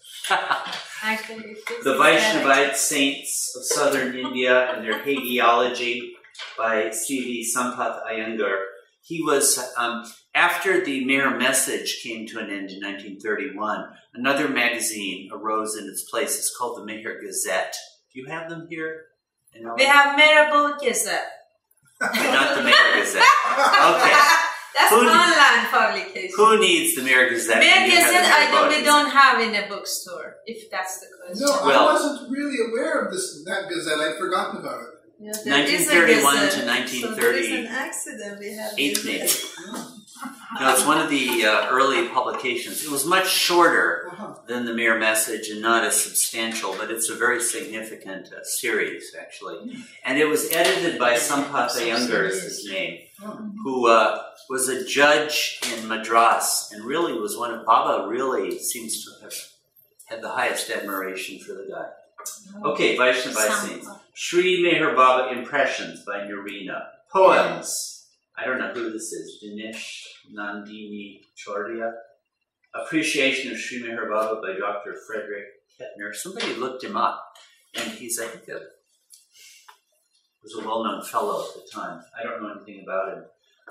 The Vaishnavite Saints of Southern India and Their Hagiology by C.V. Sampath Iyengar. He was, after the Mirror Message came to an end in 1931, another magazine arose in its place. It's called the Mirror Gazette. Do you have them here? We have Mirror Gazette. Not the Mirror Gazette. Okay. That's an online publication. Who needs the Mirror Gazette? Mirror Gazette, we don't have in a bookstore, if that's the question. No, I wasn't really aware of that Gazette. I'd forgotten about it. Yeah, 1931 to 1930. So an accident we had. No, it's one of the early publications. It was much shorter than the Mirror Message and not as substantial, but it's a very significant series, actually. And it was edited by Sampath Iyengar, is his name, who was a judge in Madras and really was one of Baba. Really seems to have had the highest admiration for the guy. Okay, Vaishnavite Saints. Sri Meher Baba Impressions by Narina. Poems. I don't know who this is. Dinesh Nandini Chordia. Appreciation of Sri Meher Baba by Dr. Frederick Kettner. Somebody looked him up, and he's, I think, was a well-known fellow at the time. I don't know anything about him.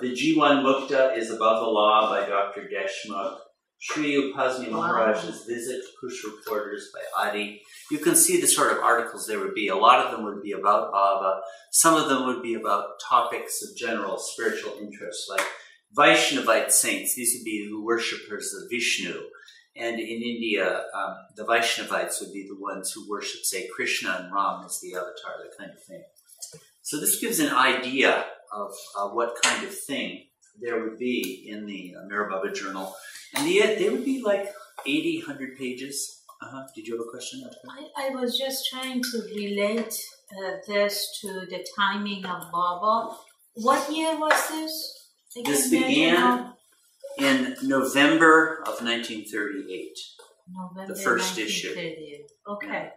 The G1 Mukta is Above the Law by Dr. Deshmukh. Sri Upasni Maharaj's visit to Kush reporters by Adi. You can see the sort of articles there would be. A lot of them would be about Baba. Some of them would be about topics of general spiritual interest, like Vaishnavite saints. These would be the worshippers of Vishnu. And in India, the Vaishnavites would be the ones who worship, say, Krishna and Ram as the avatar, that kind of thing. So this gives an idea of what kind of thing there would be in the Meher Baba Journal. And they would be like 80, 100 pages. Did you have a question? I was just trying to relate this to the timing of Baba. What year was this? This began in November of 1938. November, the first issue. Okay. Yeah.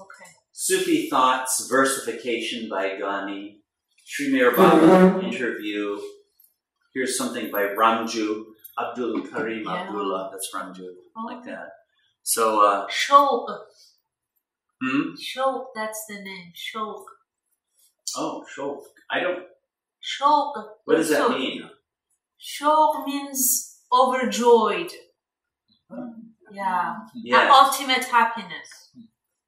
Okay. Sufi Thoughts, Versification by Ghani, Sri Meher Baba Interview, here's something by Ramju, Abdul Karim Abdullah, that's Ramju, like that. So, Shok. Shok, that's the name, Shok. Oh, Shok. I don't... Shok. What does that mean? Shok means overjoyed. Yeah. And ultimate happiness.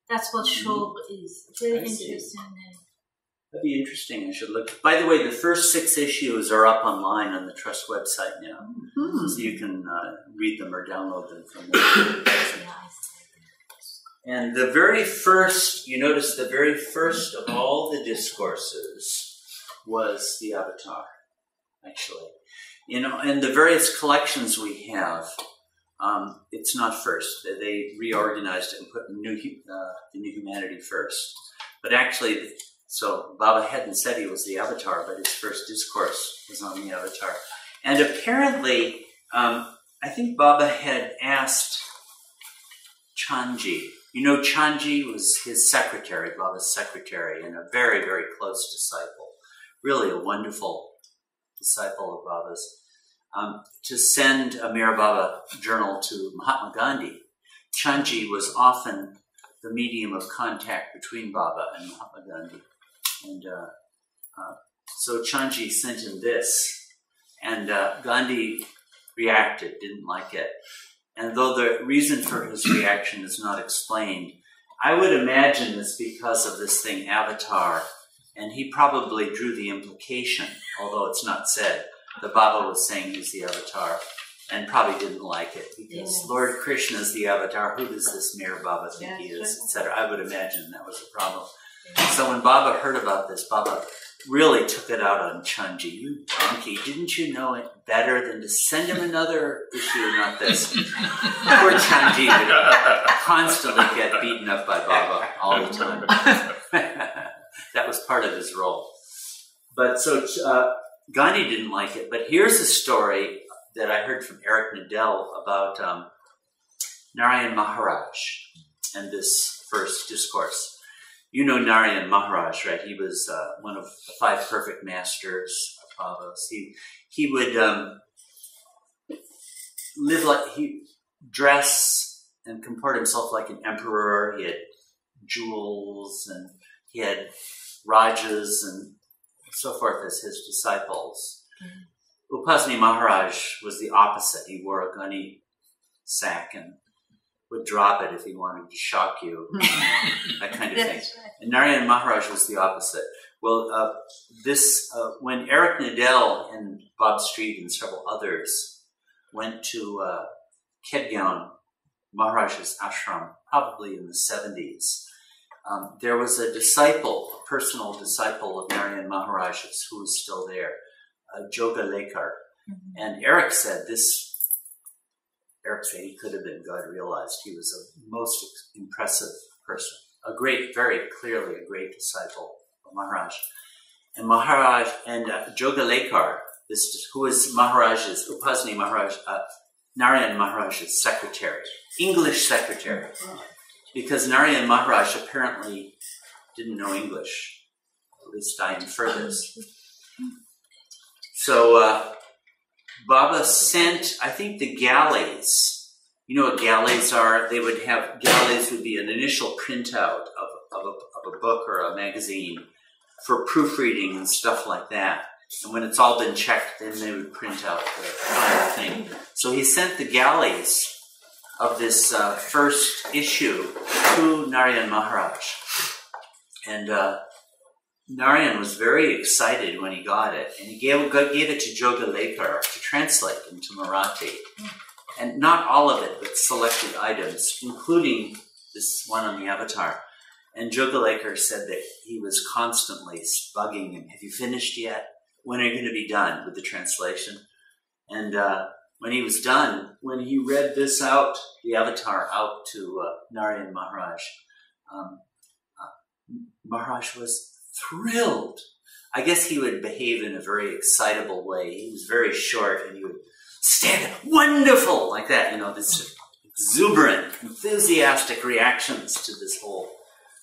That's what Shok is. Very interesting name. That'd be interesting. I should look. By the way, the first 6 issues are up online on the Trust website now. So you can read them or download them from there. And the very first, you notice the very first of all the discourses was the Avatar, actually. You know, in the various collections we have, it's not first. They reorganized it and put the New Humanity first. But actually, so Baba hadn't said he was the Avatar, but his first discourse was on the Avatar. And apparently, I think Baba had asked Chanji. You know, Chanji was his secretary, Baba's secretary, and a very, very close disciple. Really a wonderful disciple of Baba's. To send a Meher Baba journal to Mahatma Gandhi. Chanji was often the medium of contact between Baba and Mahatma Gandhi. And so Chanji sent him this, and Gandhi reacted, didn't like it. And though the reason for his reaction is not explained, I would imagine it's because of this thing, Avatar, and he probably drew the implication, although it's not said, the Baba was saying he's the Avatar, and probably didn't like it because Lord Krishna is the Avatar. Who does this Meher Baba think he is, etc.? I would imagine that was a problem. So when Baba heard about this, Baba really took it out on Chanji. You donkey! Didn't you know it better than to send him another issue, not this? Poor Chanji would constantly get beaten up by Baba all the time. That was part of his role. But so. Gandhi didn't like it, but here's a story that I heard from Eric Nadell about Narayan Maharaj and this first discourse. You know Narayan Maharaj, right? He was one of the 5 perfect masters of Baba's. He would live like, he dress and comport himself like an emperor. He had jewels and he had rajas and so forth as his disciples. Upasni Maharaj was the opposite. He wore a gunny sack and would drop it if he wanted to shock you, that kind of thing. And Narayan Maharaj was the opposite. Well, when Eric Nadell and Bob Street and several others went to Kedgaon Maharaj's ashram, probably in the 70s, there was a disciple, a personal disciple of Narayan Maharaj's who was still there, Jogalekar. And Eric said he could have been God realized. He was a most impressive person, very clearly a great disciple of Maharaj. And Maharaj and Jogalekar, who was Maharaj's, Upasni Maharaj, Narayan Maharaj's secretary, English secretary. Because Narayan Maharaj apparently didn't know English. At least I infer this. So Baba sent, I think, the galleys. You know what galleys are? They would have, galleys would be an initial printout of a book or a magazine for proofreading and stuff like that. And when it's all been checked, then they would print out the final thing. So he sent the galleys of this first issue to Narayan Maharaj. And Narayan was very excited when he got it. And he gave it to Jogalekar to translate into Marathi. And not all of it, but selected items, including this one on the Avatar. And Jogalekar said that he was constantly bugging him. Have you finished yet? When are you going to be done with the translation? And when he was done, when he read this out, the Avatar out to Narayan Maharaj, Maharaj was thrilled. I guess he would behave in a very excitable way. He was very short, and he would stand up, wonderful, like that, you know, this exuberant, enthusiastic reactions to this whole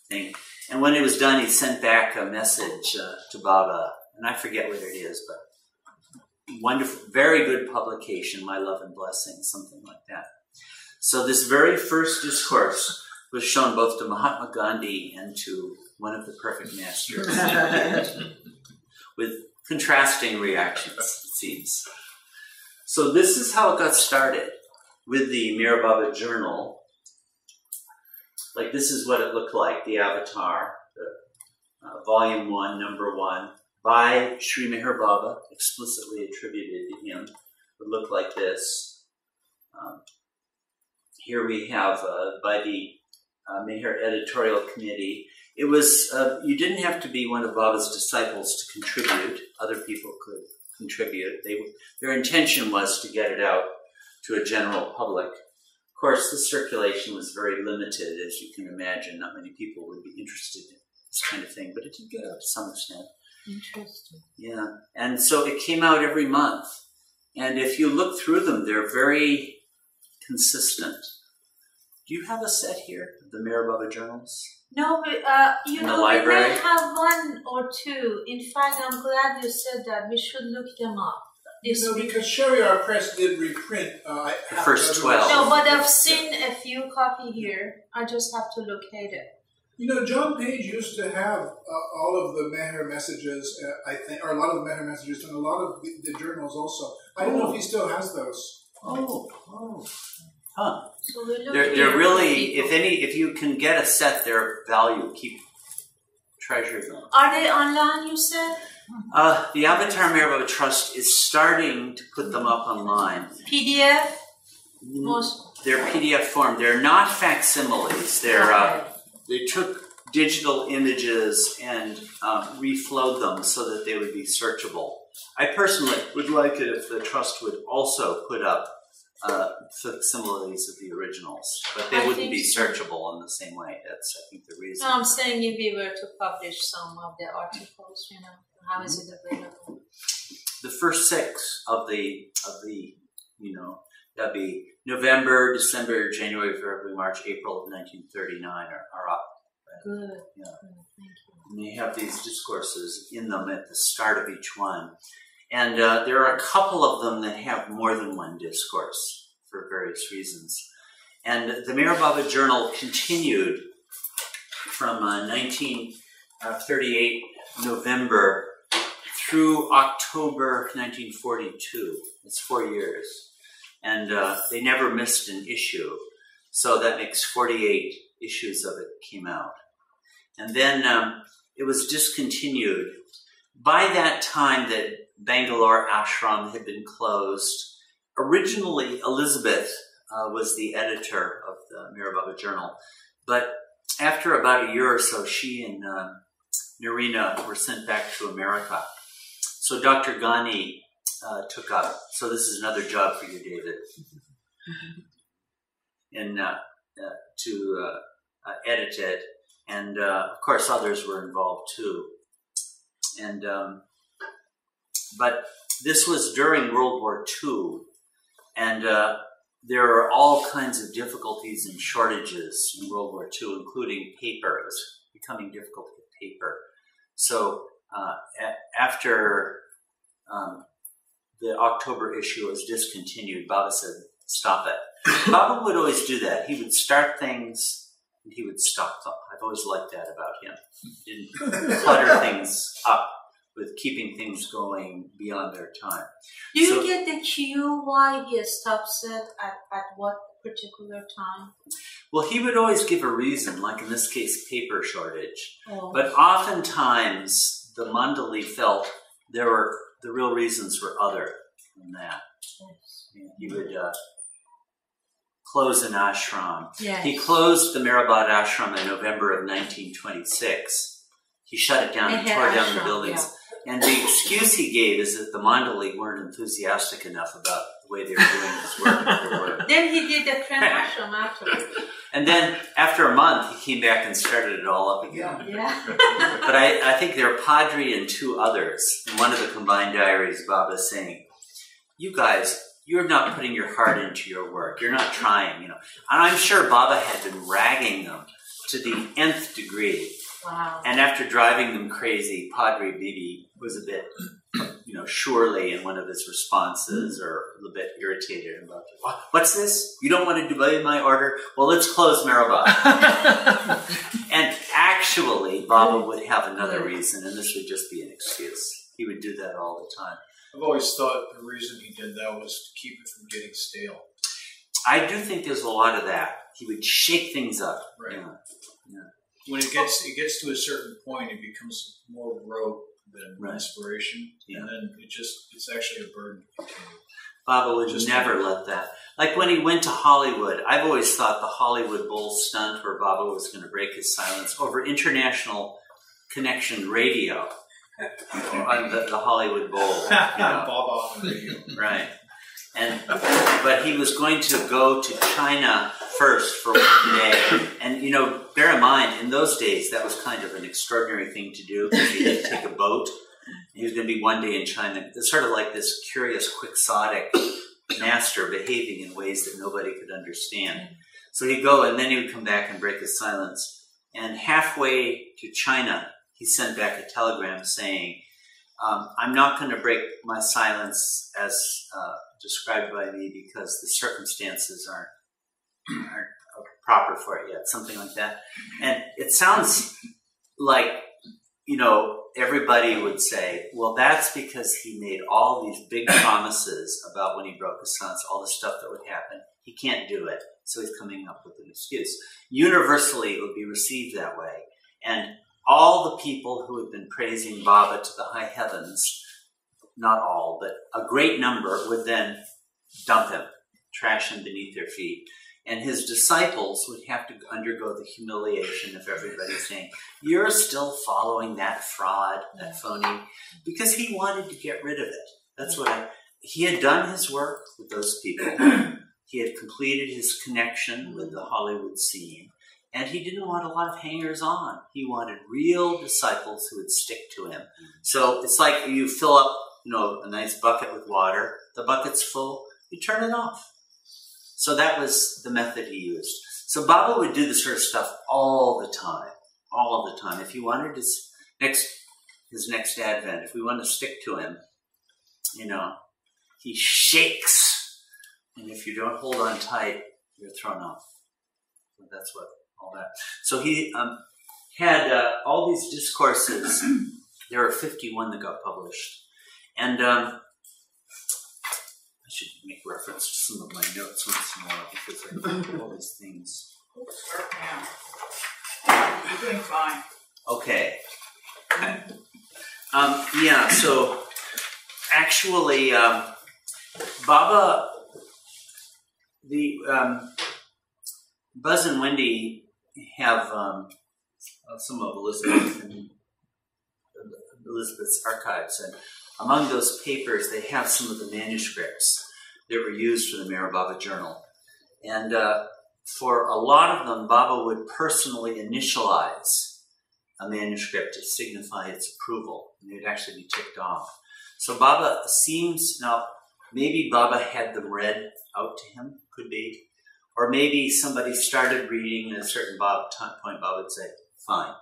thing. And when it was done, he sent back a message to Baba, and I forget what it is, but wonderful, very good publication, my love and blessing, something like that. So this very first discourse was shown both to Mahatma Gandhi and to one of the perfect masters, with contrasting reactions, it seems. So this is how it got started with the Meher Baba Journal. Like this is what it looked like, the Avatar, the, volume 1, number 1, by Sri Meher Baba, explicitly attributed to him, would look like this. Here we have by the Meher editorial committee. It was, you didn't have to be one of Baba's disciples to contribute. Other people could contribute. Their intention was to get it out to a general public. Of course, the circulation was very limited, as you can imagine. Not many people would be interested in this kind of thing, but it did get out to some extent. Interesting. Yeah, and so it came out every month. And if you look through them, they're very consistent. Do you have a set here, the Meher Baba journals? No, but you know, we may have one or two. In fact, I'm glad you said that. We should look them up. This no, because Sheriar Press did reprint the first 12. No, but I've seen a few copies here. I just have to locate it. You know, John Page used to have all of the Meher messages, I think, or a lot of the Meher messages, and a lot of the journals also. I don't know if he still has those. Oh, oh. Huh. So they're really, if you can get a set, they're valuable. Keep treasure them. Are they online, you said? The Avatar Meher Baba Trust is starting to put them up online. PDF? They're PDF form. They're not facsimiles. They're, they took digital images and reflowed them so that they would be searchable. I personally would like it if the Trust would also put up facsimiles of the originals, but they wouldn't be searchable in the same way. That's, I think, the reason. No, I'm saying if we were to publish some of the articles, you know, how is it available? The first 6 of the, you know, that'd be November, December, January, February, March, April of 1939 are up. Right? Good. Yeah. Good. Thank you. And they have these discourses in them at the start of each one. And there are a couple of them that have more than one discourse for various reasons. And the Meher Baba Journal continued from 1938 November through October 1942. It's 4 years. And they never missed an issue. So that makes 48 issues of it came out. And then it was discontinued. By that time that Bangalore ashram had been closed. Originally, Elizabeth was the editor of the Meher Baba Journal, but after about a year or so, she and Narina were sent back to America. So Dr. Ghani took up. So this is another job for you, David, and to edit it. And of course, others were involved too. And but this was during World War II, and there are all kinds of difficulties and shortages in World War II, including paper. It was becoming difficult to get paper. So after the October issue was discontinued, Baba said, stop it. Baba would always do that. He would start things, and he would stop them. I've always liked that about him. He didn't clutter things up. with keeping things going beyond their time. Do you get the cue why he is upset at what particular time? Well, he would always give a reason, like in this case, paper shortage. Oh. But oftentimes, the Mandali felt there were the real reasons were other than that. Yes. He would close an ashram. Yes. He closed the Meherabad ashram in November of 1926. He shut it down and tore down the buildings. Yeah. And the excuse he gave is that the Mandali weren't enthusiastic enough about the way they were doing his work. Then he did the ashram afterwards. And then after a month, he came back and started it all up again. Yeah. But I think there are Padre and two others. In one of the combined diaries, Baba's saying, you guys, you're not putting your heart into your work. You're not trying, you know. And I'm sure Baba had been ragging them to the nth degree. Wow. And after driving them crazy, Padre Bibi was a bit, you know, surely in one of his responses or a little bit irritated about it. What's this? You don't want to delay my order? Well, let's close Meherabad. And actually, Baba would have another reason, and this would just be an excuse. He would do that all the time. I've always thought the reason he did that was to keep it from getting stale. I do think there's a lot of that. He would shake things up. Right. You know, when it gets to a certain point, it becomes more rote than inspiration, and then it's actually a burden. Baba would never let that. Like when he went to Hollywood, I've always thought the Hollywood Bowl stunt where Baba was going to break his silence over international connection radio on the Hollywood Bowl. You know. Baba on the radio, right? But he was going to go to China first for 1 day. And, you know, bear in mind, in those days, that was kind of an extraordinary thing to do because he had to take a boat. He was going to be 1 day in China. It's sort of like this curious, quixotic master behaving in ways that nobody could understand. So he'd go, and then he would come back and break his silence. And halfway to China, he sent back a telegram saying, I'm not going to break my silence as described by me because the circumstances aren't proper for it yet, something like that. And it sounds like, you know, everybody would say, well, that's because he made all these big promises about when he broke his silence, all the stuff that would happen. He can't do it, so he's coming up with an excuse. Universally, it would be received that way. And all the people who had been praising Baba to the high heavens, not all, but a great number, would then dump him, trash him beneath their feet. And his disciples would have to undergo the humiliation of everybody saying, you're still following that fraud, that phony, because he wanted to get rid of it. That's what he had done his work with those people. He had completed his connection with the Hollywood scene. And he didn't want a lot of hangers-on. He wanted real disciples who would stick to him. So it's like you fill up, you know, a nice bucket with water. The bucket's full. You turn it off. So that was the method he used. So Baba would do this sort of stuff all the time, all the time. If he wanted his next advent, if we want to stick to him, you know, he shakes. And if you don't hold on tight, you're thrown off. That's what. All that. So he had all these discourses. There are 51 that got published. And I should make reference to some of my notes once in a while because I think all these things. You're doing fine. Okay. Yeah, so actually, Baba, Buzz and Wendy have some of Elizabeth's archives, and among those papers, they have some of the manuscripts that were used for the Meher Baba Journal. And for a lot of them, Baba would personally initialize a manuscript to signify its approval, and it would actually be ticked off. So Baba seems, now maybe Baba had them read out to him, could be. Or maybe somebody started reading at a certain point, Baba would say, fine.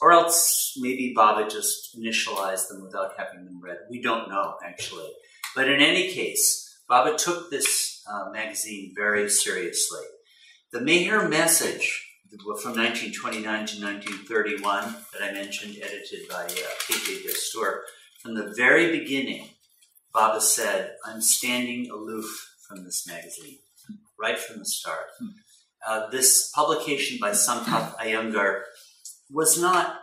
Or else maybe Baba just initialized them without having them read. We don't know, actually. But in any case, Baba took this magazine very seriously. The Meher Message from 1929 to 1931 that I mentioned, edited by K.J. Dastur. From the very beginning, Baba said, I'm standing aloof from this magazine, right from the start. This publication by Sampath Iyengar was not,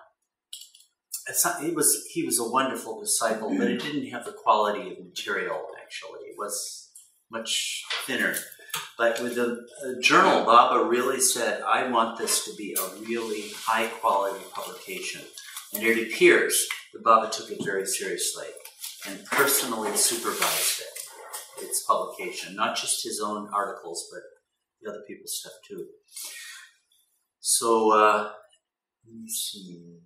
he was a wonderful disciple, but it didn't have the quality of material, actually. It was much thinner. But with the journal, Baba really said, I want this to be a really high-quality publication. And it appears that Baba took it very seriously and personally supervised it, its publication. Not just his own articles, but the other people's stuff, too. So, let me see.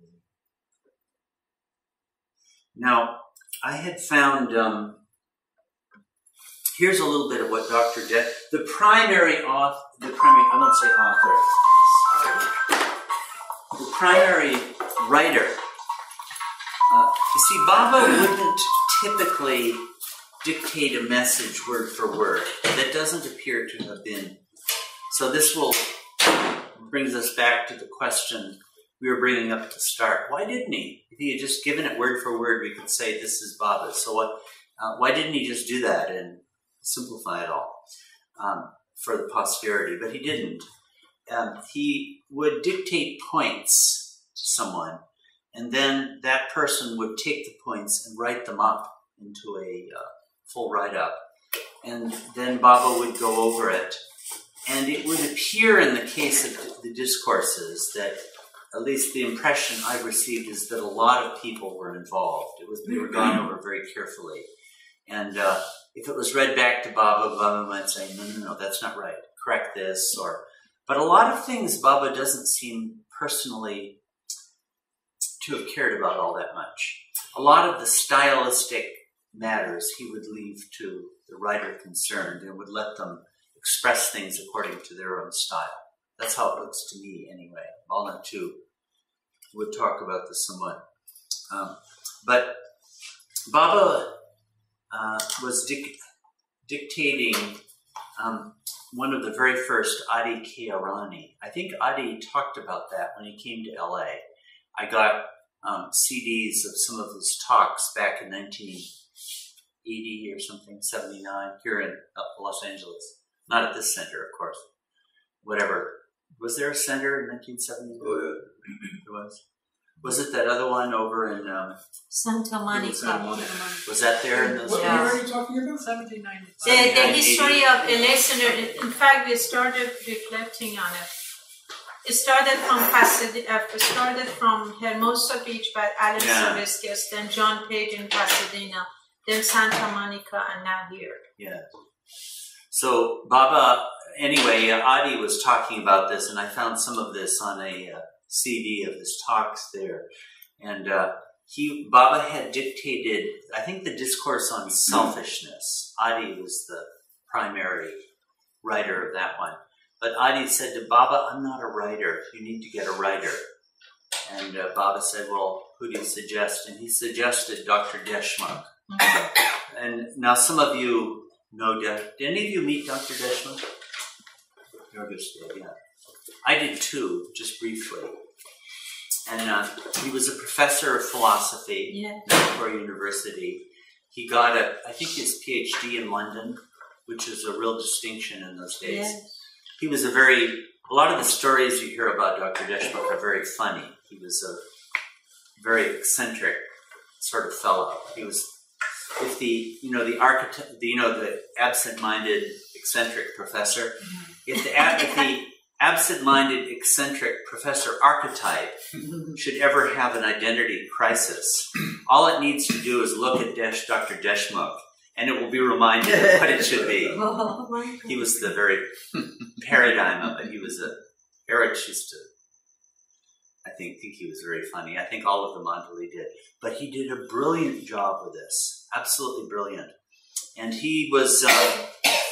Now, I had found... here's a little bit of what Dr. Deshmukh, the primary writer. You see, Baba wouldn't typically dictate a message word for word. That doesn't appear to have been. So this will brings us back to the question we were bringing up at the start. Why didn't he? If he had just given it word for word, we could say this is Baba. So what, why didn't he just do that and simplify it all for the posterity? But he didn't. He would dictate points to someone, and then that person would take the points and write them up into a full write-up. And then Baba would go over it. And it would appear in the case of the discourses that, at least the impression I received, is that a lot of people were involved. It was, they were gone over very carefully. And if it was read back to Baba, Baba might say, no, no, no, that's not right. Correct this. Or, but a lot of things Baba doesn't seem personally to have cared about all that much. A lot of the stylistic matters he would leave to the writer concerned and would let them express things according to their own style. That's how it looks to me anyway. Malna too would talk about this somewhat. But Baba... was dictating one of the very first Adi Kiarani. I think Adi talked about that when he came to LA. I got CDs of some of his talks back in 1980 or something, 79, here in Los Angeles. Not at this center, of course. Whatever. Was there a center in 1970? There was. Was it that other one over in Santa Monica? Santa Monica? Was that there in those days? What were you talking about? 1790. The history of a listener. In fact, we started reflecting on it. It started from Pasadena. Started from Hermosa Beach by Alan Silvestis, then John Page in Pasadena, then Santa Monica, and now here. Yeah. So Baba. Anyway, Adi was talking about this, and I found some of this on a CD of his talks there. And Baba had dictated, I think, the discourse on selfishness. Adi was the primary writer of that one. But Adi said to Baba, I'm not a writer. You need to get a writer. And Baba said, well, who do you suggest? And he suggested Dr. Deshmukh. And now some of you know, did any of you meet Dr. Deshmukh? I did too, just briefly. And he was a professor of philosophy at Victoria University. He got, I think, his PhD in London, which is a real distinction in those days. He was a lot of the stories you hear about Dr. Deshmukh are very funny. He was a very eccentric sort of fellow. He was, if the, you know, the architect, the, you know, the absent-minded eccentric professor, if the absent-minded, eccentric professor archetype should ever have an identity crisis, all it needs to do is look at Dr. Deshmukh, and it will be reminded of what it should be. He was the very paradigm of it. He was Erich used to, I think he was very funny. I think all of them Andali did. But he did a brilliant job with this, absolutely brilliant. And he was...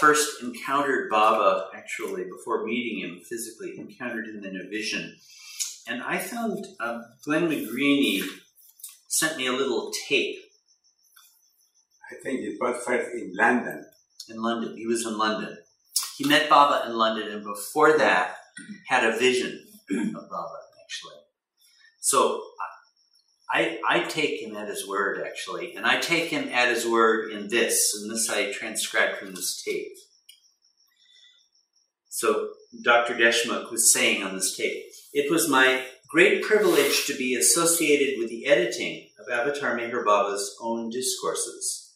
first encountered Baba, actually, before meeting him physically, encountered him in a vision. And I found Glenn McGreeny sent me a little tape. I think it was first in London. In London. He was in London. He met Baba in London, and before that, had a vision. about it, actually. So I take him at his word, actually. And I take him at his word in this. And this I transcribed from this tape. So Dr. Deshmukh was saying on this tape, "It was my great privilege to be associated with the editing of Avatar Meher Baba's own discourses.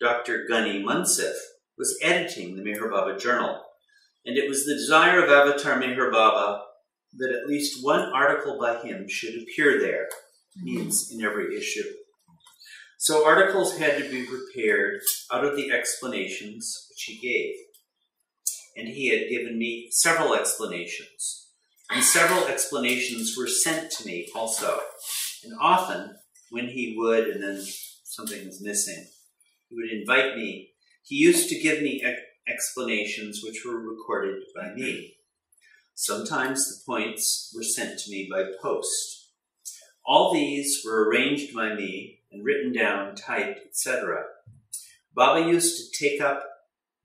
Dr. Ghani Munsif was editing the Meher Baba Journal, and it was the desire of Avatar Meher Baba that at least one article by him should appear there," means in every issue. "So articles had to be prepared out of the explanations which he gave. And he had given me several explanations. And several explanations were sent to me also. And often, when he would, and then something was missing, he would invite me. He used to give me explanations which were recorded by me. Sometimes the points were sent to me by post. All these were arranged by me and written down, typed, etc. Baba used to take up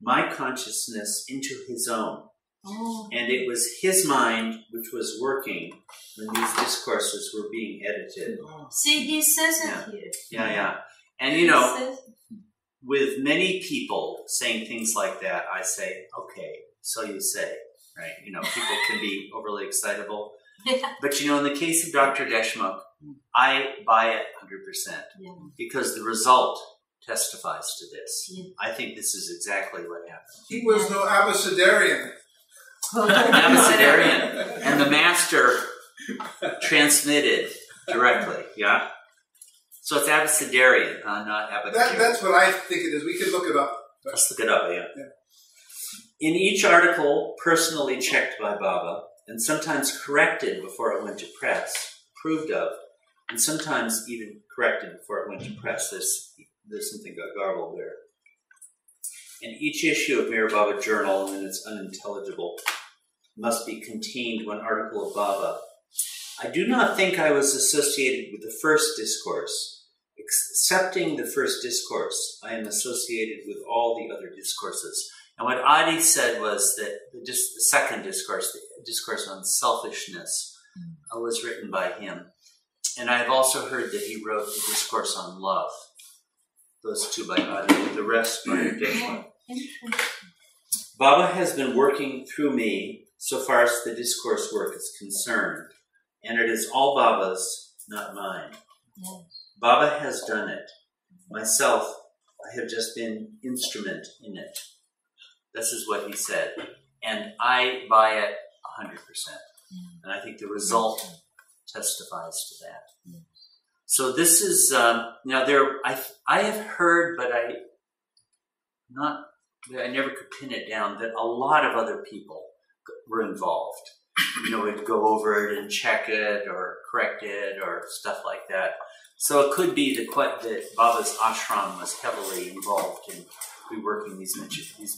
my consciousness into his own. Oh. And it was his mind which was working when these discourses were being edited." See, he says it here. Yeah, yeah. And, you know, with many people saying things like that, I say, okay, so you say, right? You know, people can be overly excitable. But, you know, in the case of Dr. Deshmukh, I buy it 100%, yeah, because the result testifies to this. Yeah. I think this is exactly what happened. He was no abecedarian. An abecedarian. And the master transmitted directly, yeah? So it's abecedarian, not abecedarian. That's what I think it is. We could look it up. Let's look it up, yeah. "In each article, personally checked by Baba, and sometimes corrected before it went to press, approved of, and sometimes even corrected before it went to press." There's something got garbled there. "And each issue of Meher Baba Journal, and it's unintelligible, must be contained one article of Baba. I do not think I was associated with the first discourse. Excepting the first discourse, I am associated with all the other discourses." And what Adi said was that the second discourse, the discourse on selfishness, was written by him. And I've also heard that he wrote the discourse on love. Those two by Adi, the rest by Deshmukh. "Baba has been working through me so far as the discourse work is concerned, and it is all Baba's, not mine. Baba has done it. Myself, I have just been instrument in it." This is what he said, and I buy it 100%. And I think the result testifies to that. So this is, now there, I have heard, but I never could pin it down, that a lot of other people were involved. You know, would go over it and check it or correct it or stuff like that. So it could be that Baba's ashram was heavily involved in reworking these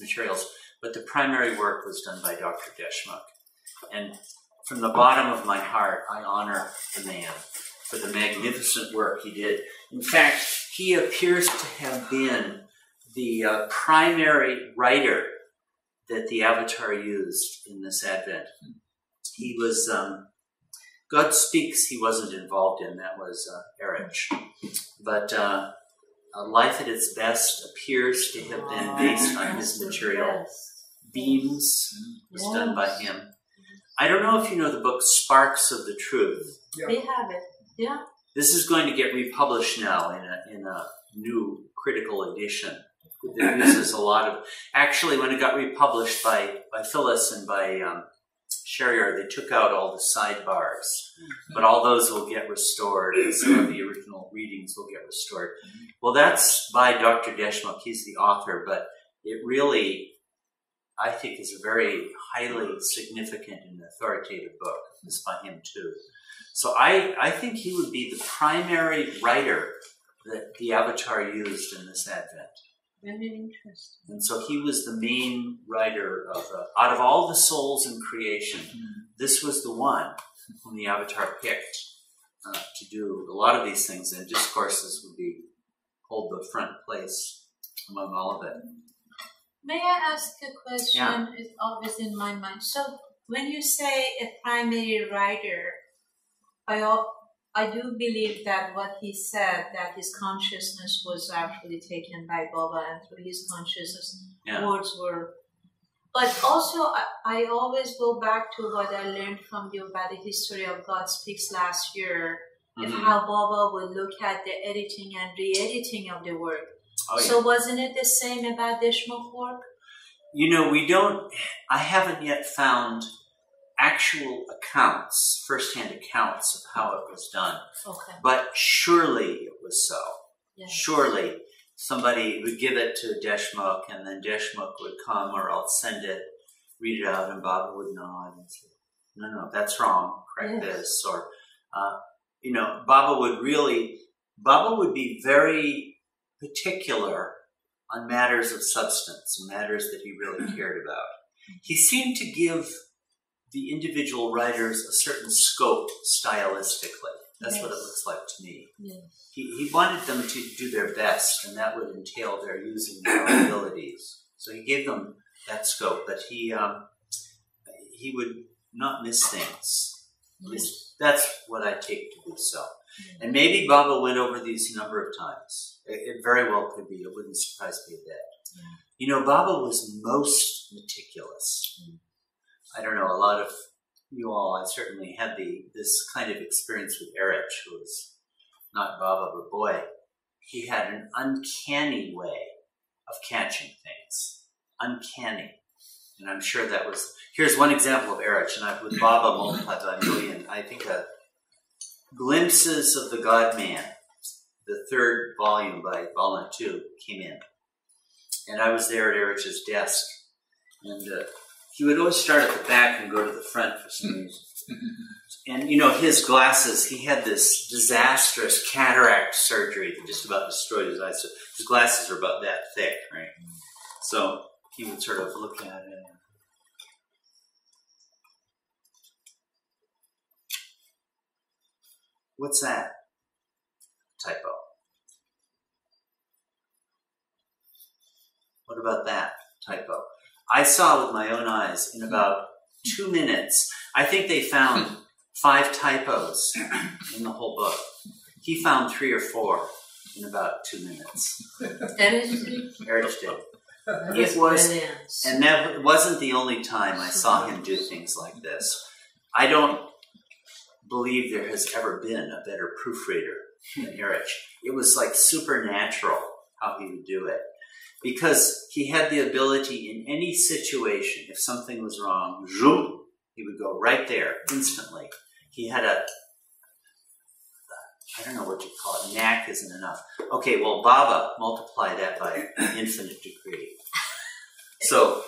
materials, but the primary work was done by Dr. Deshmukh. And from the bottom of my heart, I honor the man for the magnificent work he did. In fact, he appears to have been the primary writer that the Avatar used in this Advent. He was, God Speaks, he wasn't involved in. That was Erich. But Life at its Best appears to have been based on his material. Beams was done by him. I don't know if you know the book Sparks of the Truth. Yeah. We have it. Yeah. This is going to get republished now in a new critical edition that uses a lot of... Actually, when it got republished by Phyllis and by Sheriar, they took out all the sidebars, but all those will get restored, and some of the original readings will get restored. Well, that's by Dr. Deshmukh. He's the author, but it really, I think, is a very highly significant and authoritative book. It's by him, too. So I think he would be the primary writer that the Avatar used in this Advent. Very interesting. And so he was the main writer of, out of all the souls in creation, this was the one whom the Avatar picked to do a lot of these things, and discourses would hold the front place among all of it. May I ask a question? Yeah. It's always in my mind. So When you say a primary writer, I do believe that what he said, that his consciousness was actually taken by Baba, and through his consciousness, words were. But also, I always go back to what I learned from you about the history of God Speaks last year, of how Baba would look at the editing and re-editing of the work. So wasn't it the same about Deshmukh work? You know, we don't, I haven't yet found actual accounts, first-hand accounts of how it was done. But surely it was so. Surely somebody would give it to Deshmukh, and then Deshmukh would come, or I'll send it, read it out, and Baba would nod and say, no, no, that's wrong, correct this. Or, you know, Baba would really, Baba would be very particular on matters of substance, matters that he really cared about. He seemed to give the individual writers a certain scope stylistically. That's what it looks like to me. He wanted them to do their best, and that would entail their using their abilities. So he gave them that scope, but he would not miss things. At least that's what I take to be so. And maybe Baba went over these a number of times. It very well could be. It wouldn't surprise me a bit. You know, Baba was most meticulous. I don't know, a lot of you all, I certainly had this kind of experience with Erich, who was not Baba, but boy. He had an uncanny way of catching things. Uncanny. And I'm sure that was, here's one example of Erich, and I've with Baba multiplied by a million, I think Glimpses of the God-Man, the third volume by Volume 2, came in. And I was there at Erich's desk, and he would always start at the back and go to the front for some reason. And, you know, his glasses, he had this disastrous cataract surgery that just about destroyed his eyes. So his glasses are about that thick, right? So he would sort of look at it. What's that? Typo. What about that? Typo. I saw with my own eyes in about 2 minutes. I think they found 5 typos in the whole book. He found 3 or 4 in about 2 minutes. Erich did. It was, and that wasn't the only time I saw him do things like this. I don't believe there has ever been a better proofreader than Erich. It was like supernatural how he would do it. Because he had the ability in any situation, if something was wrong, zoom, he would go right there instantly. He had a, I don't know what you call it, knack isn't enough. Okay, well, Baba, multiply that by an infinite degree. So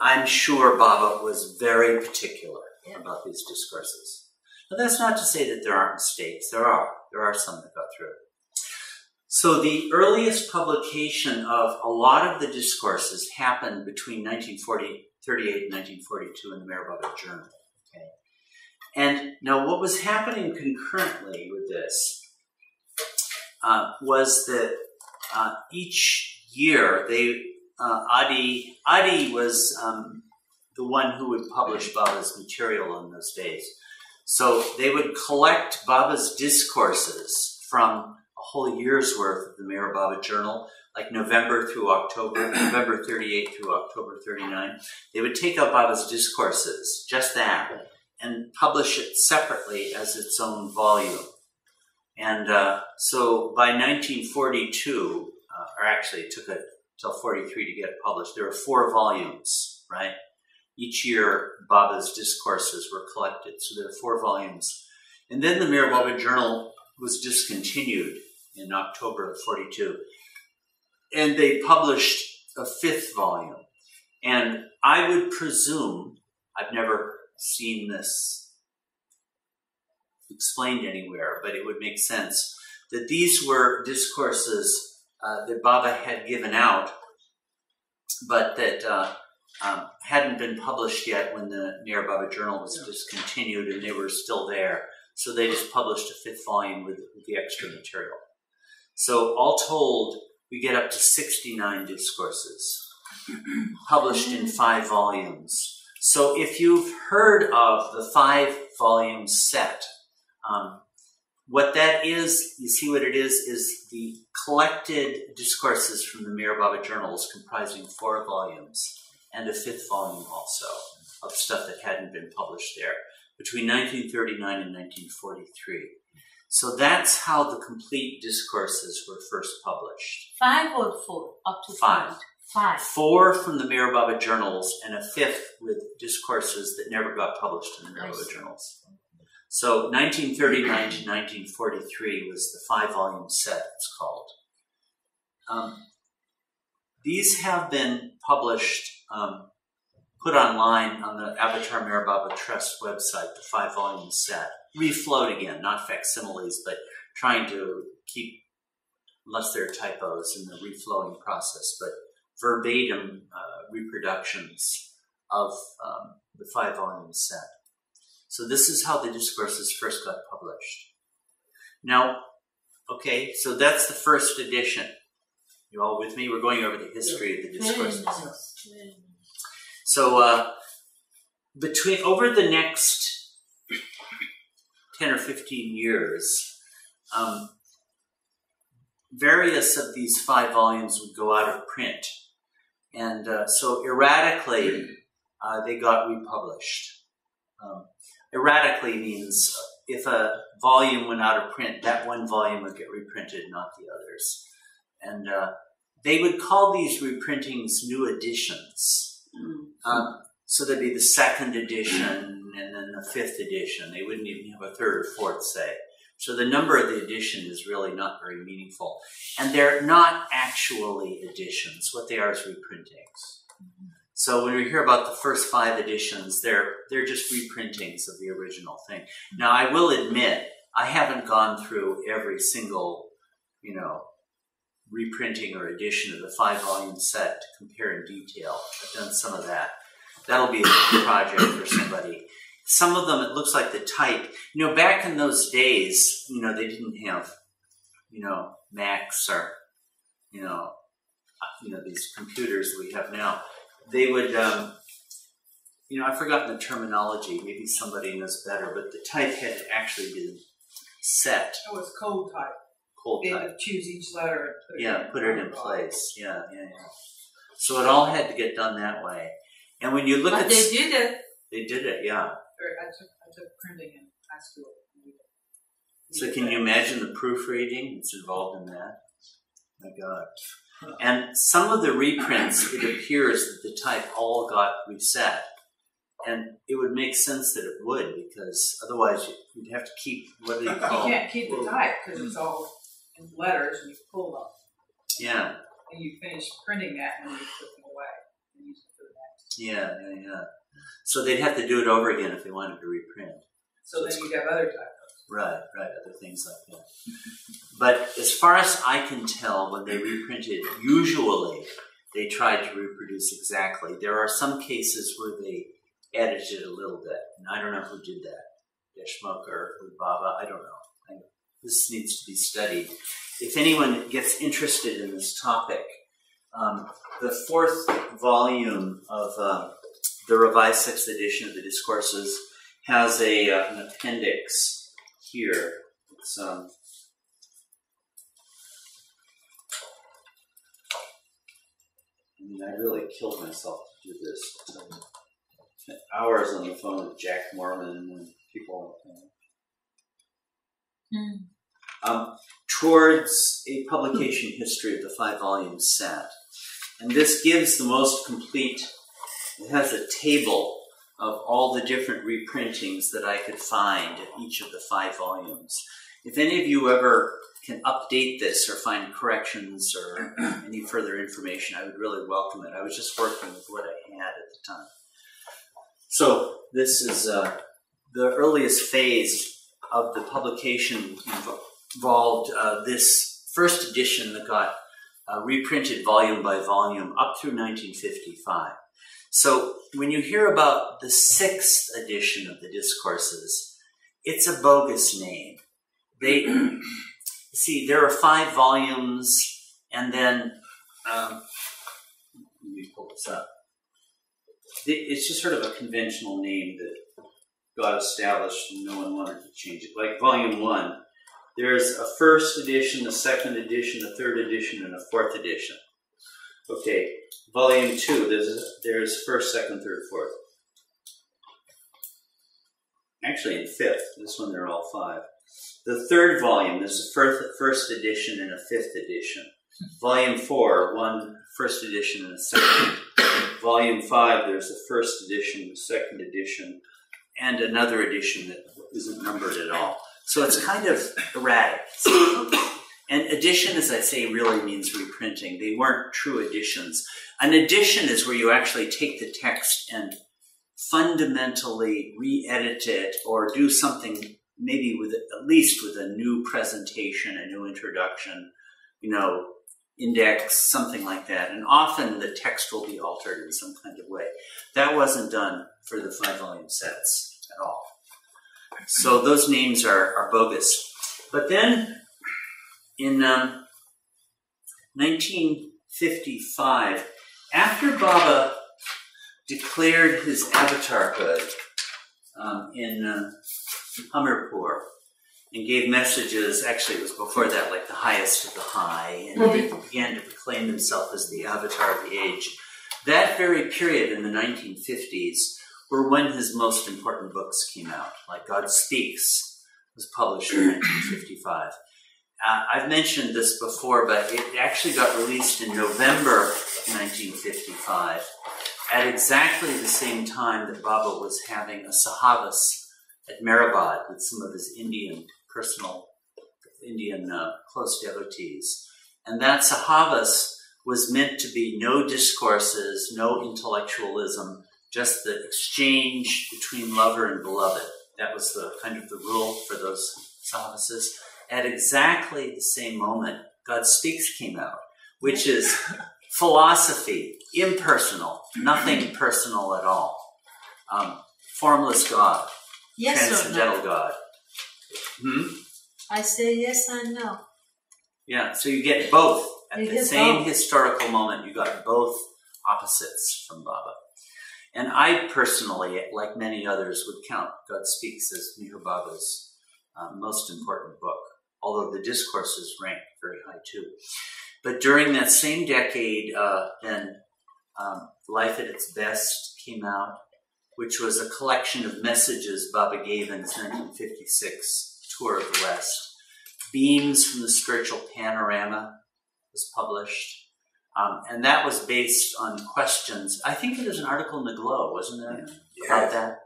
I'm sure Baba was very particular about these discourses. But that's not to say that there aren't mistakes. There are. There are some that got through. So the earliest publication of a lot of the discourses happened between 1938 and 1942 in the Meher Baba Journal. Okay? And now what was happening concurrently with this was that each year they, Adi was the one who would publish Baba's material in those days. So they would collect Baba's discourses from whole year's worth of the Meher Baba Journal, like November through October, November 38 through October 39. They would take out Baba's discourses, just that, and publish it separately as its own volume. And so by 1942, or actually it took until 43 to get it published, there were 4 volumes, right? Each year, Baba's discourses were collected, so there were 4 volumes. And then the Meher Baba Journal was discontinued in October of 42. And they published a 5th volume. And I would presume, I've never seen this explained anywhere, but it would make sense, that these were discourses that Baba had given out, but that hadn't been published yet when the Meher Baba Journal was discontinued, and they were still there. So they just published a 5th volume with the extra material. So all told, we get up to 69 discourses published in 5 volumes. So if you've heard of the 5-volume set, what that is, you see what it is the collected discourses from the Meher Baba journals comprising 4 volumes and a 5th volume also of stuff that hadn't been published there between 1939 and 1943. So that's how the complete discourses were first published. 5 or 4? Up to 5. 5. 4 from the Meher Baba journals and a 5th with discourses that never got published in the Meher Baba journals. So 1939 to 1943 was the 5-volume set, it's called. These have been published, put online on the Avatar Meher Baba Trust website, the 5-volume set. Reflowed again, not facsimiles, but trying to keep, unless there are typos in the reflowing process, but verbatim reproductions of the 5-volume set. So this is how the discourses first got published. Now, okay, so that's the first edition. You all with me? We're going over the history of the discourses. So over the next 10 or 15 years, various of these 5 volumes would go out of print. And so erratically, they got republished. Erratically means if a volume went out of print, that one volume would get reprinted, not the others. And they would call these reprintings new editions. So there'd be the 2nd edition and then the 5th edition. They wouldn't even have a 3rd or 4th, say. So the number of the edition is really not very meaningful. And they're not actually editions. What they are is reprintings. So when we hear about the first 5 editions, they're just reprintings of the original thing. Now, I will admit, I haven't gone through every single, reprinting or edition of the 5-volume set to compare in detail. I've done some of that. That'll be a project for somebody. Some of them, it looks like the type. Back in those days, they didn't have, Macs or, these computers that we have now. They would, I've forgotten the terminology. Maybe somebody knows better, but the type had actually been set. Oh, it's cold type. They would choose each letter. And put it in place. Yeah. So it all had to get done that way. And when you look at... But they did it. They did it, yeah. I took printing in high school. So can you imagine the proofreading that's involved in that? My God. And some of the reprints, it appears that the type all got reset. And it would make sense that it would, because otherwise you'd have to keep... What do you call it? You can't keep the type, because it's all... And letters, and you pull them. Yeah. And you finish printing that, and you put them away and use it for the next. Yeah. So they'd have to do it over again if they wanted to reprint. So then you'd have other typos. Right, other things like that. But as far as I can tell, when they reprinted, usually they tried to reproduce exactly. There are some cases where they edited a little bit, and I don't know who did that, Deshmukh or Baba, I don't know. This needs to be studied. If anyone gets interested in this topic, the 4th volume of the revised 6th edition of the discourses has an appendix here. It's I really killed myself to do this. Hours on the phone with Jack Mormon and people like that. Towards a publication history of the 5-volume set. And this gives the most complete, it has a table of all the different reprintings that I could find at each of the 5 volumes. If any of you ever can update this or find corrections or any further information, I would really welcome it. I was just working with what I had at the time. So this is the earliest phase of the publication involved this 1st edition that got reprinted volume by volume up through 1955. So when you hear about the 6th edition of the discourses, it's a bogus name. See, there are 5 volumes, and then let me pull this up. It's just sort of a conventional name that got established and no one wanted to change it. Like Volume 1, there's a first edition, a second edition, a third edition, and a fourth edition. Okay, Volume 2, there's first, second, third, fourth. Actually, in fifth. This one, they're all five. The third volume, there's a first edition and a fifth edition. Volume 4, one first edition and a second. Volume 5, there's a first edition, a second edition, and another edition that isn't numbered at all. So it's kind of erratic. And edition, as I say, really means reprinting. They weren't true editions. An edition is where you actually take the text and fundamentally re-edit it or do something maybe with at least with a new presentation, a new introduction, you know, index, something like that. And often the text will be altered in some kind of way. That wasn't done for the five-volume sets at all. So those names are bogus. But then in 1955, after Baba declared his avatarhood in Hamirpur and gave messages, actually it was before that, like the highest of the high, and he began to proclaim himself as the avatar of the age. That very period in the 1950s were when his most important books came out, like God Speaks was published in 1955. I've mentioned this before, but it actually got released in November of 1955 at exactly the same time that Baba was having a sahavas at Meherabad with some of his Indian close devotees. And that sahavas was meant to be no discourses, no intellectualism, just the exchange between lover and beloved. That was the kind of the rule for those sahavas. At exactly the same moment, God Speaks came out, which is philosophy, impersonal, nothing personal at all. Formless God, yes, transcendental God. I say yes and no. Yeah, so you get both. At the same historical moment, you got both opposites from Baba. And I personally, like many others, would count God Speaks as Meher Baba's most important book, although the discourses rank very high too. But during that same decade, then Life at its Best came out, which was a collection of messages Baba gave in his 1956 tour of the West. Beams from the Spiritual Panorama was published, and that was based on questions. I think there was an article in The Glow, wasn't there, about that?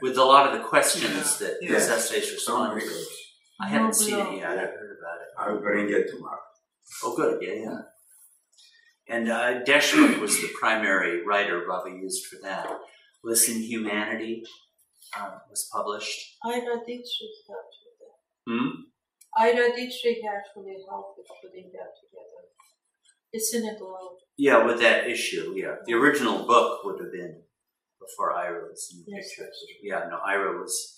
With a lot of the questions that the Sastres responded to. I haven't seen it yet. I haven't heard about it. I'm going to get tomorrow. Oh, good. Yeah, yeah. And Deshmukh was the primary writer Baba used for that. Listen, Humanity was published. I read it carefully. I read it carefully how it's putting that together. It's in a globe. Yeah, with that issue, yeah. The original book would have been before Ira was in the picture. Yeah, no, Ira was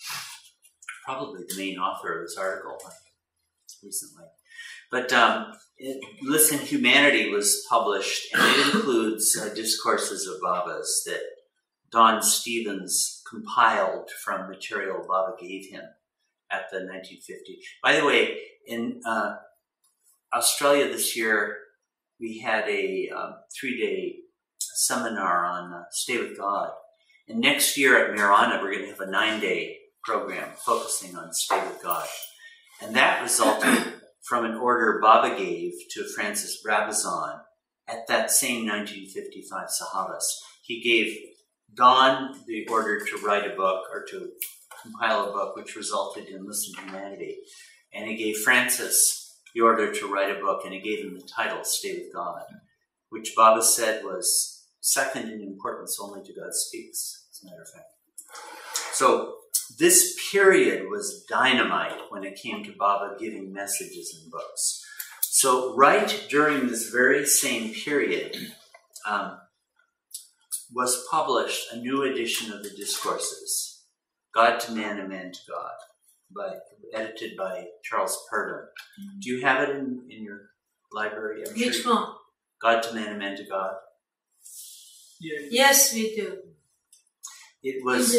probably the main author of this article recently. But Listen, Humanity was published, and it includes discourses of Baba's that Don Stevens compiled from material Baba gave him at the 1950. By the way, in Australia this year, we had a three-day seminar on Stay with God. And next year at Mirana, we're going to have a 9-day program focusing on Stay with God. And that resulted from an order Baba gave to Francis Brabazon at that same 1955 Sahavas. He gave Don the order to write a book or to compile a book, which resulted in Listen to Humanity. And he gave Francis the order to write a book, and he gave him the title Stay with God, which Baba said was second in importance only to God Speaks, as a matter of fact. So this period was dynamite when it came to Baba giving messages and books. So right during this very same period was published a new edition of the discourses, God to Man and Man to God, edited by Charles Purdom. Do you have it in your library? Which one? God to Man and Man to God. Yes, yes we do. It was...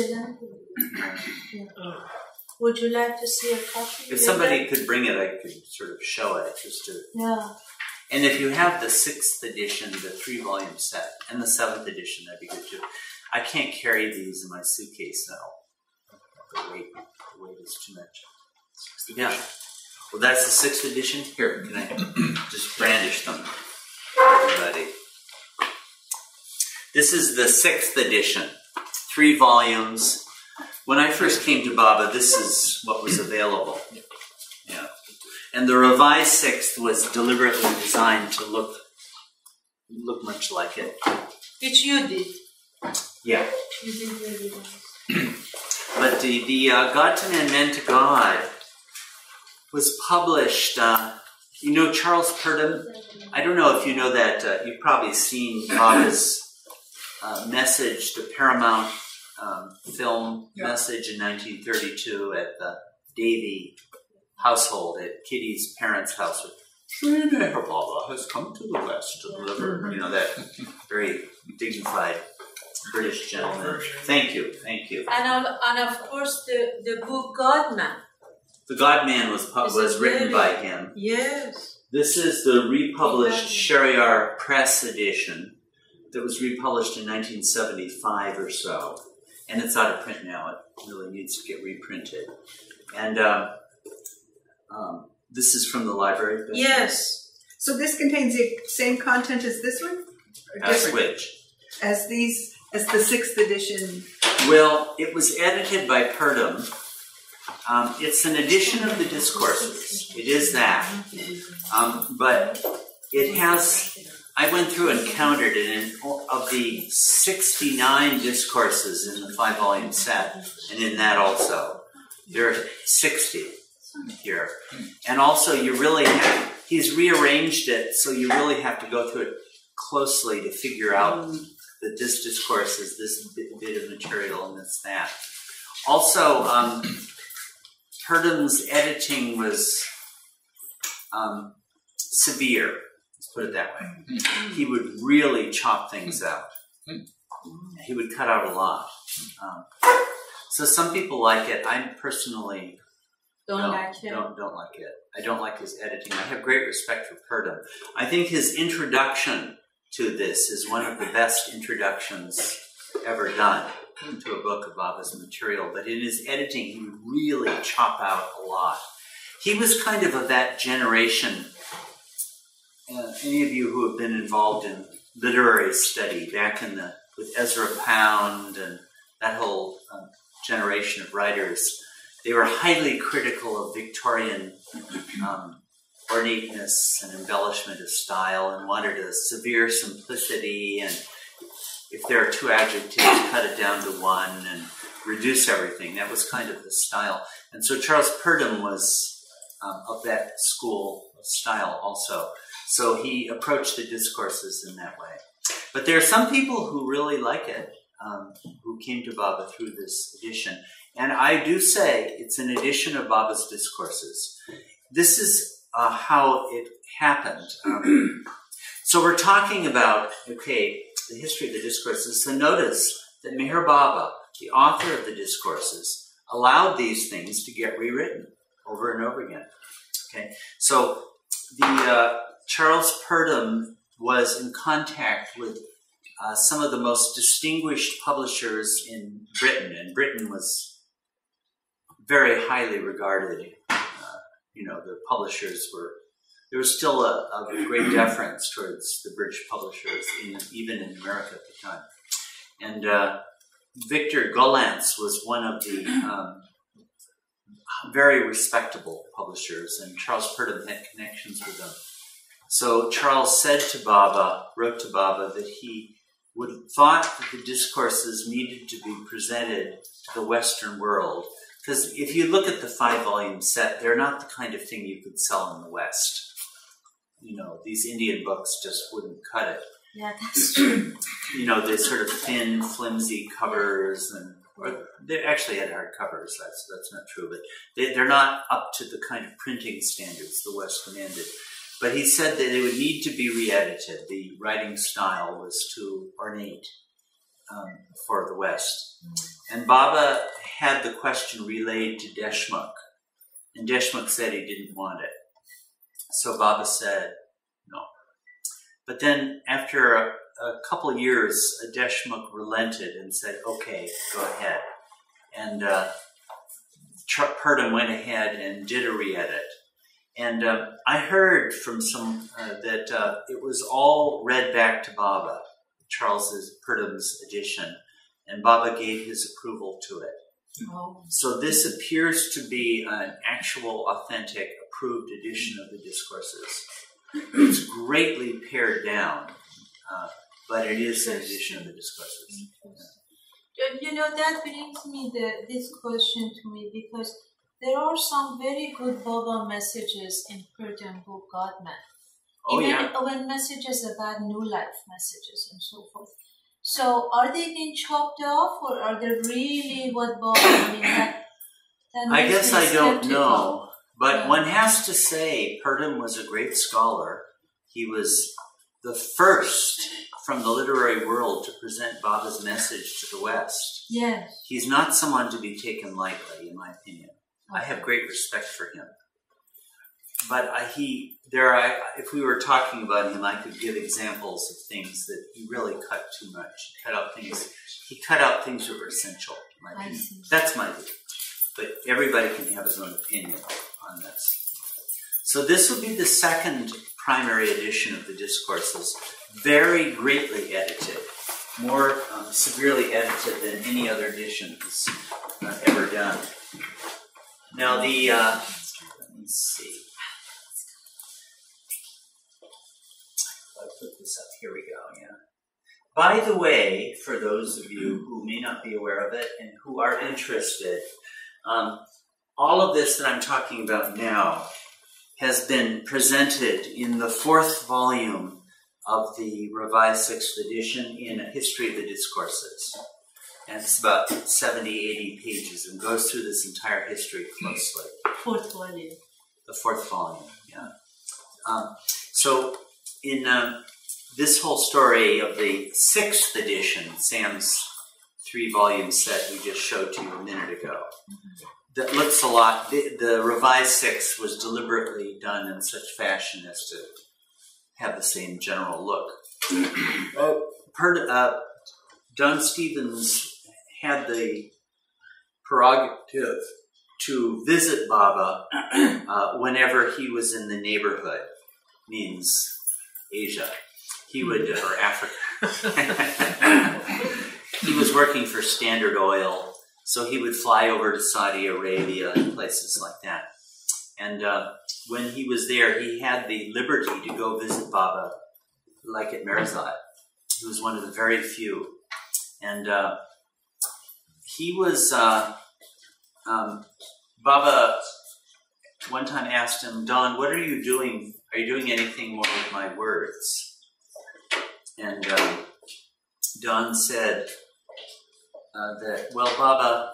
Would you like to see a copy? If somebody could bring it, I could sort of show it. Just to... Yeah. And if you have the 6th edition, the 3-volume set, and the 7th edition, that'd be good too. I can't carry these in my suitcase now. The weight is too much. Yeah. Well, that's the 6th edition. Here, can I just brandish them? Everybody. This is the 6th edition. 3 volumes. When I first came to Baba, this is what was available. Yeah. And the revised 6th was deliberately designed to look much like it. Which you did. Yeah. You did really well. But the God to Man, Man to God was published, you know Charles Purdom? I don't know if you know that, you've probably seen Baba's message, the Paramount film message in 1932 at the Davy household, at Kitty's parents' house. Meher Baba has come to the West to deliver, you know, that very dignified British gentleman. Thank you, thank you. And of course, the book God Man. The God Man was written by him. Yes. This is the republished Sheriar Press edition that was republished in 1975 or so. And it's out of print now. It really needs to get reprinted. And this is from the library. Yes. Right? So this contains the same content as this one? As which? As these, as the 6th edition. Well, it was edited by Purdom. It's an edition of the discourses. It is that. But it has... I went through and counted it, and of the 69 discourses in the 5-volume set, and in that also, there are 60 here. And also, you really have, he's rearranged it, so you really have to go through it closely to figure out that this discourse is this bit of material and it's that. Also, Purdom's editing was severe. Put it that way. He would really chop things out. He would cut out a lot. So some people like it. I personally don't like it. I don't like his editing. I have great respect for Purdom. I think his introduction to this is one of the best introductions ever done to a book of Baba's material. But in his editing, he would really chop out a lot. He was kind of that generation. Any of you who have been involved in literary study back in the with Ezra Pound and that whole generation of writers, they were highly critical of Victorian ornateness and embellishment of style, and wanted a severe simplicity. And if there are 2 adjectives, cut it down to 1 and reduce everything. That was kind of the style. And so Charles Purdom was of that school of style also. So he approached the discourses in that way. But there are some people who really like it, who came to Baba through this edition. And I do say it's an edition of Baba's discourses. This is how it happened. So we're talking about, okay, the history of the discourses. So notice that Meher Baba, the author of the discourses, allowed these things to get rewritten over and over again. Okay, so the... Charles Purdom was in contact with some of the most distinguished publishers in Britain, and Britain was very highly regarded. You know, the publishers were, there was still a great deference towards the British publishers, even in America at the time. And Victor Gollancz was one of the very respectable publishers, and Charles Purdom had connections with them. So Charles said to Baba, wrote to Baba, that he would have thought that the discourses needed to be presented to the Western world. Because if you look at the 5-volume set, they're not the kind of thing you could sell in the West. You know, these Indian books just wouldn't cut it. Yeah, that's true. You know, they're sort of thin, flimsy covers, and or they actually had hard covers, that's not true, but they're not up to the kind of printing standards the West demanded. But he said that it would need to be re-edited. The writing style was too ornate for the West. And Baba had the question relayed to Deshmukh, and Deshmukh said he didn't want it. So Baba said no. But then after a couple of years, Deshmukh relented and said, okay, go ahead. And Purdom went ahead and did a re-edit. And I heard from some that it was all read back to Baba, Charles Purdom's edition, and Baba gave his approval to it. Oh. So this appears to be an actual, authentic, approved edition of the discourses. It's greatly pared down, but it is an edition of the discourses. Yeah. You know, that brings me this question to me, because there are some very good Baba messages in Purdom book, God, Man. Oh, even yeah. When messages about new life messages and so forth. So are they being chopped off, or are they really what Baba? I mean, that I guess I don't know. But yeah. One has to say Purdom was a great scholar. He was the first from the literary world to present Baba's message to the West. Yes. He's not someone to be taken lightly, in my opinion. I have great respect for him, but if we were talking about him, I could give examples of things that he really cut too much. He cut out things that were essential, in my opinion. That's my view, but everybody can have his own opinion on this. So this would be the second primary edition of the discourses, very greatly edited, more severely edited than any other edition that's ever done. Now the, let me see, I'll put this up, here we go, yeah. By the way, for those of you who may not be aware of it and who are interested, all of this that I'm talking about now has been presented in the fourth volume of the Revised Sixth Edition in A History of the Discourses. And it's about 70, 80 pages and goes through this entire history closely. Fourth volume. The fourth volume, yeah. So in this whole story of the sixth edition, Sam's three-volume set we just showed to you a minute ago, that looks a lot, the revised sixth was deliberately done in such fashion as to have the same general look. Don Stevens had the prerogative to visit Baba whenever he was in the neighborhood, means Asia. He would, or Africa. He was working for Standard Oil, so he would fly over to Saudi Arabia and places like that. And when he was there, he had the liberty to go visit Baba, like at Meherabad. He was one of the very few. And he was, Baba one time asked him, Don, what are you doing? Are you doing anything more with my words? And Don said that, well, Baba,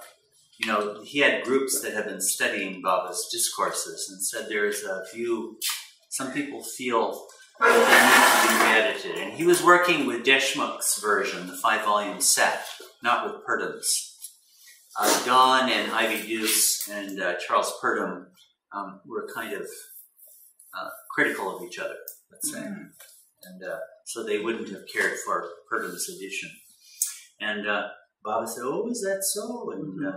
you know, he had groups that have been studying Baba's discourses and said there's a few, some people feel that they need to be re-edited. And he was working with Deshmukh's version, the five-volume set, not with Purdom's. Don and Ivy Deuce and Charles Purdom were kind of critical of each other, let's say. Mm-hmm. And so they wouldn't have cared for Purdom's edition. And Baba said, oh, is that so? And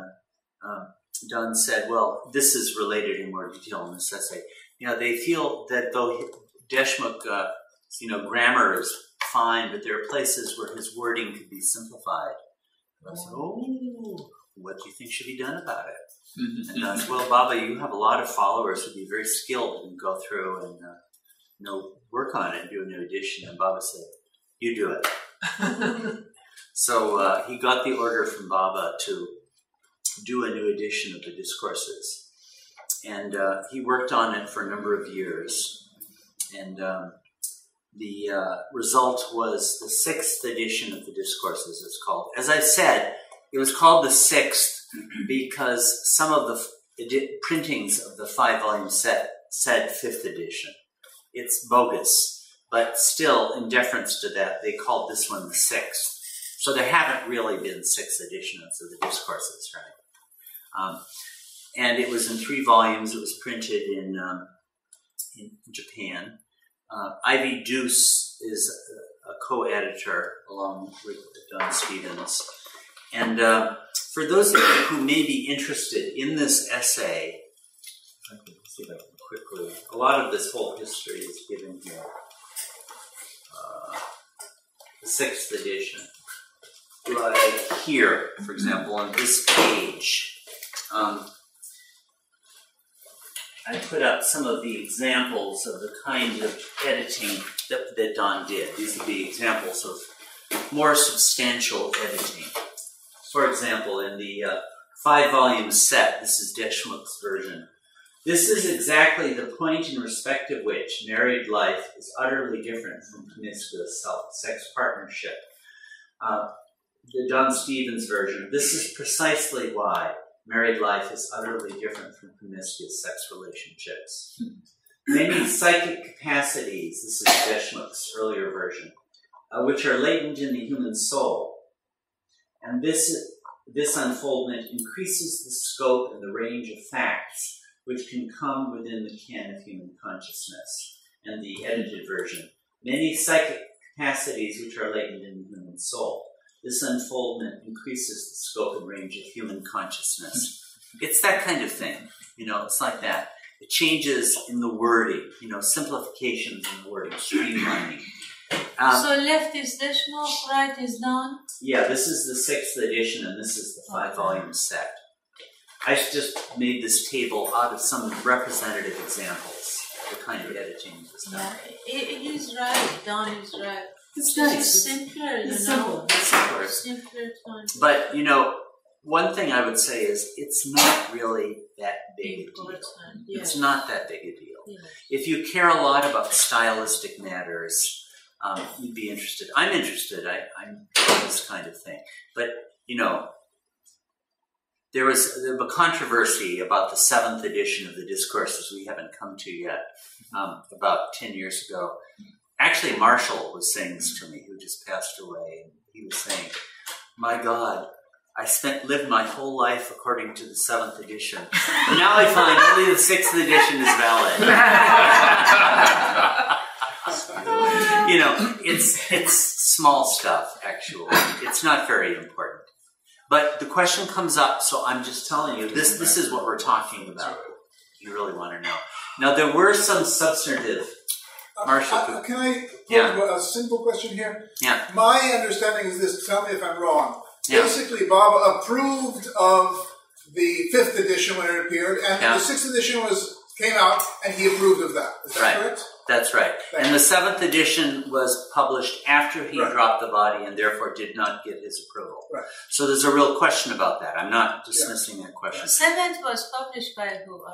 Don said, well, this is related in more detail in this essay. You know, they feel that though Deshmukh, you know, grammar is fine, but there are places where his wording could be simplified. And I said, oh, what do you think should be done about it? Mm-hmm. And I said, well, Baba, you have a lot of followers who'd be very skilled and go through and, you know, work on it and do a new edition. And Baba said, you do it. So he got the order from Baba to do a new edition of the discourses. And he worked on it for a number of years. And the result was the sixth edition of the discourses, it's called. As I said, it was called the sixth because some of the printings of the five-volume set said fifth edition. It's bogus, but still, in deference to that, they called this one the sixth. So there haven't really been 6 editions of the discourses, right? And it was in 3 volumes. It was printed in Japan. Ivy Deuce is a co-editor along with Don Stevens. And for those of you who may be interested in this essay, I can see if I can quickly, a lot of this whole history is given here. The 6th edition. Right here, for example, on this page, I put up some of the examples of the kind of editing that Don did. These would be examples of more substantial editing. For example, in the 5-volume set, this is Deshmukh's version. This is exactly the point in respect of which married life is utterly different from promiscuous sex partnership. The Don Stevens version, this is precisely why married life is utterly different from promiscuous sex relationships. Many psychic capacities, this is Deshmukh's earlier version, which are latent in the human soul. And this unfoldment increases the scope and the range of facts which can come within the ken of human consciousness. And the edited version, many psychic capacities which are latent in the human soul. This unfoldment increases the scope and range of human consciousness. It's that kind of thing, you know, it's like that. It changes in the wording, you know, simplifications in the wording, streamlining. So left is Deshmukh, right is Don? Yeah, this is the 6th edition, and this is the 5-volume set. I just made this table out of some representative examples, the kind of editing was done. Yeah, he's right, Don is right. It's nice. It's simpler, it's simpler. But, you know, one thing I would say is it's not really that big a deal. Yeah. It's not that big a deal. Yeah. If you care a lot about stylistic matters, you'd be interested. I'm interested. I'm this kind of thing. But, you know, there was a controversy about the 7th edition of the discourses we haven't come to yet, about 10 years ago. Actually, Marshall was saying this to me, who just passed away, and he was saying, my God, I lived my whole life according to the 7th edition, and now I find only the 6th edition is valid. You know, it's small stuff, actually. It's not very important. But the question comes up, so I'm just telling you, this is what we're talking about. You really want to know. Now, there were some substantive... Marshall, can I put a simple question here? Yeah. My understanding is this. Tell me if I'm wrong. Yeah. Basically, Baba approved of the 5th edition when it appeared, and the 6th edition came out, and he approved of that. Is that correct? That's right. And the 7th edition was published after he dropped the body, and therefore did not get his approval. Right. So there's a real question about that. I'm not dismissing that question. The 7th was published by who?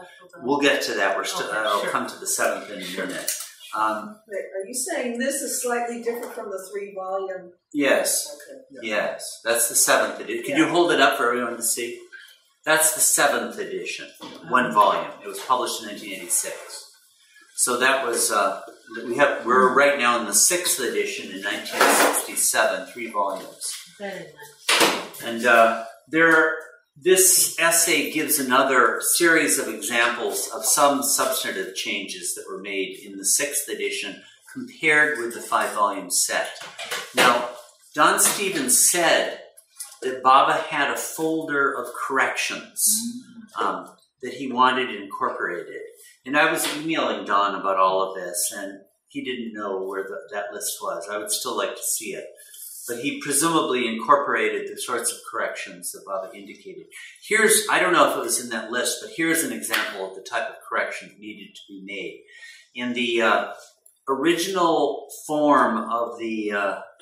We'll get to that. We're I'll come to the 7th in a minute. Are you saying this is slightly different from the 3-volume? Yes. Okay. Yes. That's the 7th edition. Can you hold it up for everyone to see? That's the 7th edition, 1 volume. It was published in 1986. So that was, we're right now in the 6th edition in 1967, 3 volumes. Very nice. And this essay gives another series of examples of some substantive changes that were made in the 6th edition compared with the 5-volume set. Now, Don Stevens said that Baba had a folder of corrections that he wanted incorporated. And I was emailing Don about all of this, and he didn't know where that list was. I would still like to see it. But he presumably incorporated the sorts of corrections that Baba indicated. Here's, I don't know if it was in that list, but here's an example of the type of correction needed to be made. In the original form of the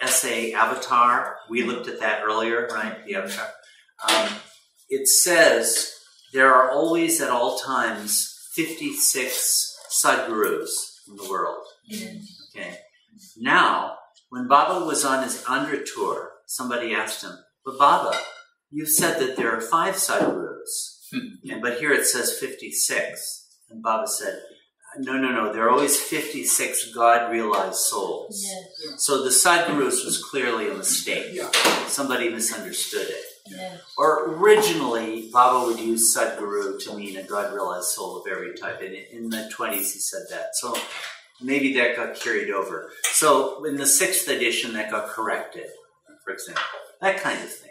essay Avatar, we looked at that earlier, right? The Avatar. It says, there are always at all times 56 Sadgurus in the world. Okay. Now, when Baba was on his Andhra tour, somebody asked him, but Baba, you said that there are 5 Sadgurus, but here it says 56. And Baba said, No. There are always 56 God-realized souls. Yes. Yeah. So the Sadhgurus was clearly a mistake. Yeah. Somebody misunderstood it. Yeah. Or originally, Baba would use Sadhguru to mean a God-realized soul of every type. And in the 20s, he said that. So maybe that got carried over. So in the 6th edition, that got corrected, for example. That kind of thing.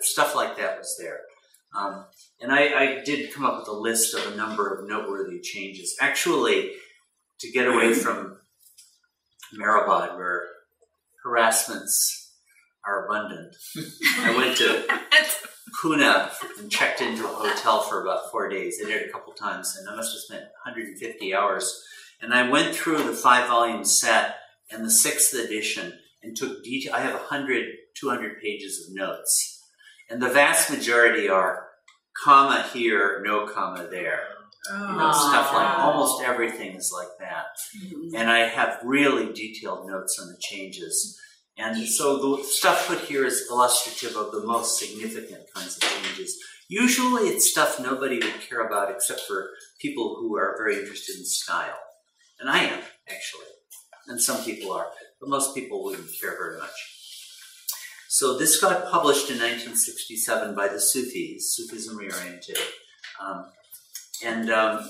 Stuff like that was there. And I did come up with a list of a number of noteworthy changes. Actually, to get away from Meherabad, where harassments are abundant, I went to Pune and checked into a hotel for about 4 days. I did it a couple times, and I must have spent 150 hours. And I went through the 5-volume set and the 6th edition and took detail. I have 100, 200 pages of notes. And the vast majority are comma here, no comma there. Oh. You know, stuff like almost everything is like that. Mm-hmm. And I have really detailed notes on the changes. And so the stuff put here is illustrative of the most significant kinds of changes. Usually it's stuff nobody would care about except for people who are very interested in style. And I am, actually. And some people are. But most people wouldn't care very much. So this got published in 1967 by the Sufis, Sufism Reoriented. The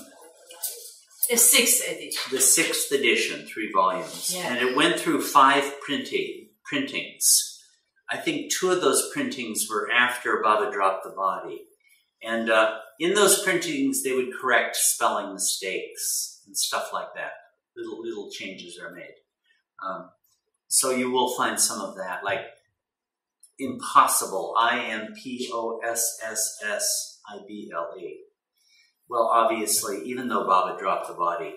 6th edition. The 6th edition, 3 volumes. Yeah. And it went through 5 printings. I think 2 of those printings were after Baba dropped the body. And in those printings, they would correct spelling mistakes and stuff like that. Little changes are made. So you will find some of that, like impossible, impossissibla. Well, obviously, even though Baba dropped the body,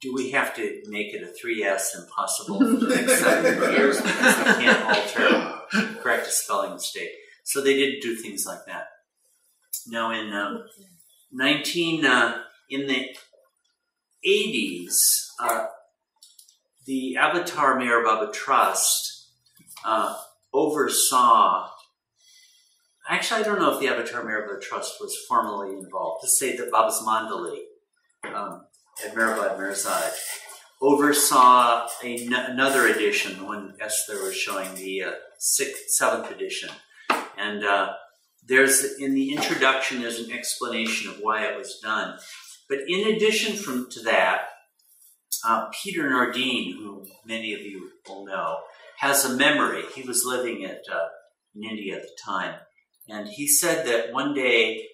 do we have to make it a 3S impossible for the next 7 years because we can't alter, correct a spelling mistake? So they did do things like that. Now, in in the 80s, the Avatar Meher Baba Trust oversaw, actually I don't know if the Avatar Meher Baba Trust was formally involved, to say that Baba's Mandali at Meherabad Mirzad oversaw another edition, the one Esther was showing, the 7th edition. And in the introduction, there's an explanation of why it was done. But in addition to that, Peter Nordine, who many of you will know, has a memory. He was living in India at the time. And he said that one day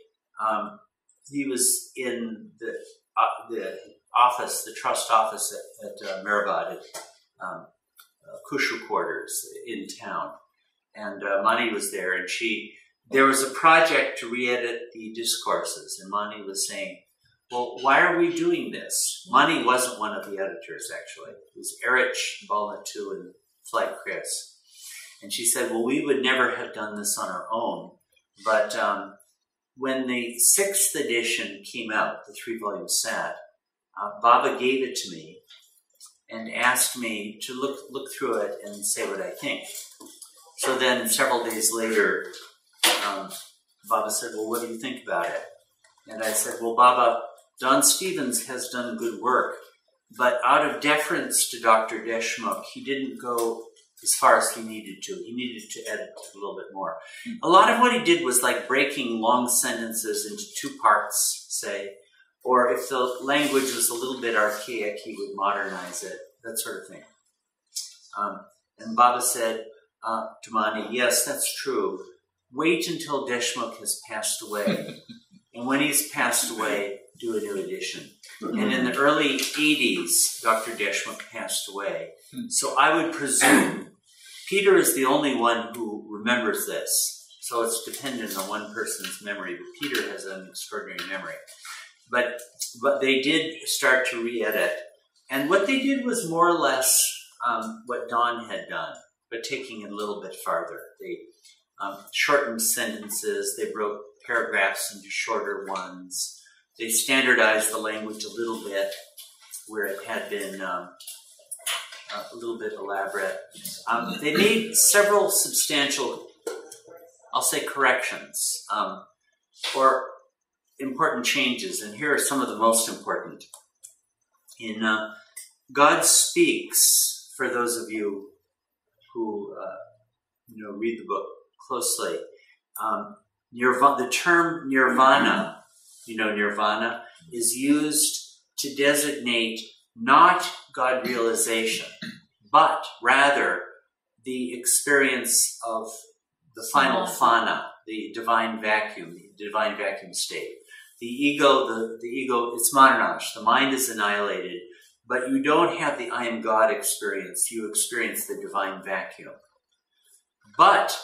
he was in the office, the trust office at Meherabad, at Kushu quarters in town. And Mani was there, and there was a project to re-edit the discourses. And Mani was saying, well, why are we doing this? Mani wasn't one of the editors, actually. It was Erich, Balnatu, and Flight Chris. And she said, well, we would never have done this on our own. But when the 6th edition came out, the 3-volume set, Baba gave it to me and asked me to look through it and say what I think. So then several days later, Baba said, well, what do you think about it? And I said, well, Baba, Don Stevens has done good work. But out of deference to Dr. Deshmukh, he didn't go as far as he needed to. He needed to edit a little bit more. A lot of what he did was like breaking long sentences into 2 parts, say, or if the language was a little bit archaic, he would modernize it, that sort of thing. And Baba said to Mani, yes, that's true. Wait until Deshmukh has passed away. And when he's passed away, do a new edition. And in the early 80s, Dr. Deshmukh passed away. So I would presume Peter is the only one who remembers this. So it's dependent on one person's memory, but Peter has an extraordinary memory. But they did start to re-edit. And what they did was more or less what Don had done, but taking it a little bit farther. They shortened sentences. They broke paragraphs into shorter ones. They standardized the language a little bit where it had been a little bit elaborate. They made several substantial, I'll say, corrections or important changes, and here are some of the most important. in God Speaks, for those of you who read the book closely. The term nirvana, nirvana is used to designate not God realization, but rather the experience of the final fana, the divine vacuum state. The ego, it's mananash, the mind is annihilated, but you don't have the I am God experience, you experience the divine vacuum. But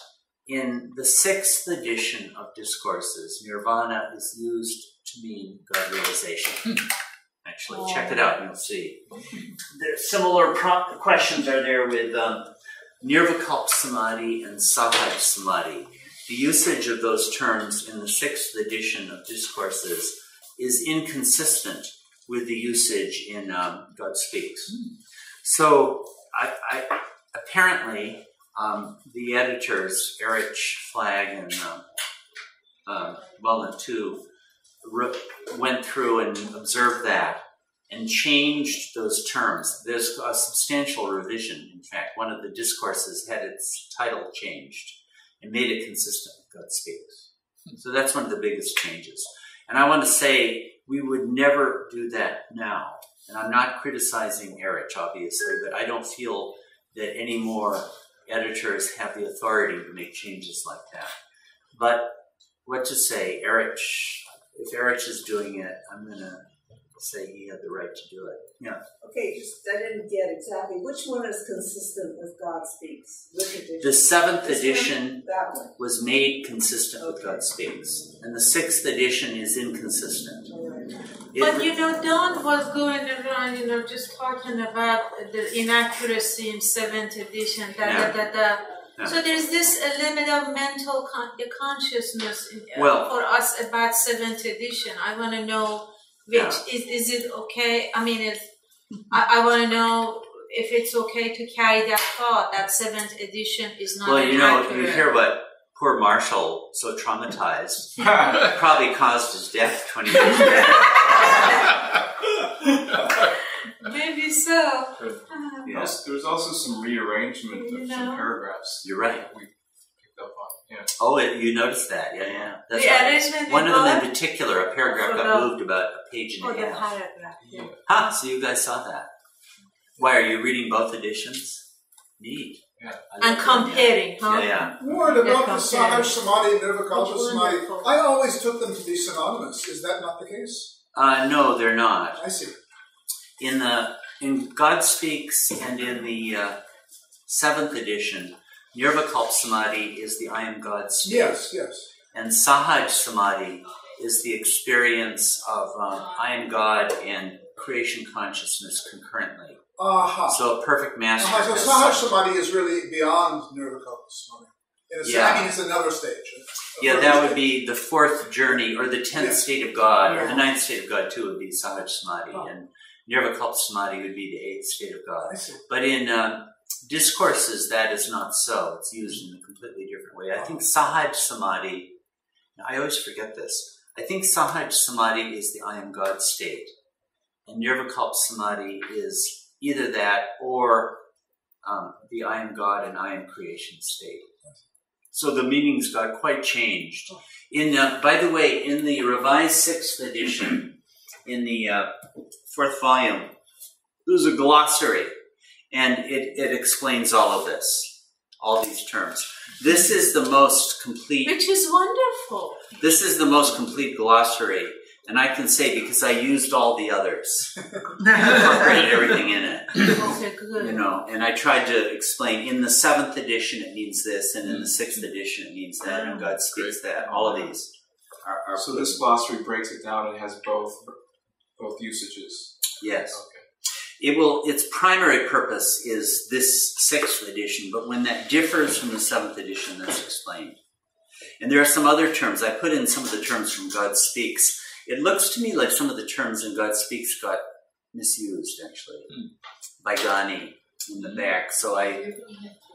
in the 6th edition of Discourses, nirvana is used to mean God realization. Actually, check it out, you'll see. There, similar questions are there with Nirvikalp Samadhi and Sahaj Samadhi. The usage of those terms in the 6th edition of Discourses is inconsistent with the usage in God Speaks. So, apparently, the editors, Erich, Flagg, and Bullen too, went through and observed that and changed those terms. There's a substantial revision, in fact. One of the discourses had its title changed and made it consistent with God Speaks. So that's one of the biggest changes. And I want to say we would never do that now. And I'm not criticizing Erich, obviously, but I don't feel that any more editors have the authority to make changes like that. But what to say, Erich, if Erich is doing it, I'm going to say he had the right to do it. Yeah. Okay, I didn't get exactly which one is consistent with God Speaks. The 7th edition was made consistent with God Speaks, and the 6th edition is inconsistent. Right. But Don was going around, just talking about the inaccuracy in 7th edition. No. So there's this limit of mental consciousness for us about 7th edition. I want to know. Is it okay? I mean, I want to know if it's okay to carry that thought that 7th edition is not. Well, you hear what poor Marshall, so traumatized, probably caused his death 20 years ago. Maybe so. Yes, there was also some rearrangement of some paragraphs. You're right. We picked up on. Yeah. Oh, you noticed that. Yeah, yeah. That's right. One of them in particular, a paragraph got moved about a page and a half. Yeah. Huh, so you guys saw that. Why, are you reading both editions? Neat. Yeah. And comparing, huh? Yeah, yeah. What about the Sahaj Samadhi and Nirvikalpa Samadhi? I always took them to be synonymous. Is that not the case? No, they're not. I see. In God Speaks and in the 7th edition, Nirvikalp Samadhi is the I am God state. Yes, yes. And Sahaj Samadhi is the experience of I am God and creation consciousness concurrently. Uh-huh. So a perfect master. Uh-huh. So Sahaj Samadhi is really beyond Nirvikalp Samadhi. I mean, it's another stage. Would be the 4th journey, or the 10th state of God, or the 9th state of God too would be Sahaj Samadhi. Oh. And Nirvikalp Samadhi would be the 8th state of God. But in Discourses, that is not so. It's used in a completely different way. I think Sahaj Samadhi, I always forget this, I think Sahaj Samadhi is the I am God state. And Nirvikalp Samadhi is either that or the I am God and I am creation state. So the meanings got quite changed. By the way, in the revised 6th edition, in the 4th volume, there's a glossary. And it explains all of this, all these terms. This is the most complete... Which is wonderful. This is the most complete glossary. And I can say, because I used all the others. Incorporated everything in it. Okay, good. And I tried to explain, in the 7th edition it means this, and in the 6th edition it means that, and God Speaks that. All of these are so this glossary breaks it down and has both usages. Yes. Okay. Its primary purpose is this 6th edition, but when that differs from the 7th edition, that's explained. And there are some other terms. I put in some of the terms from God Speaks. It looks to me like some of the terms in God Speaks got misused, actually, by Ghani in the back. So I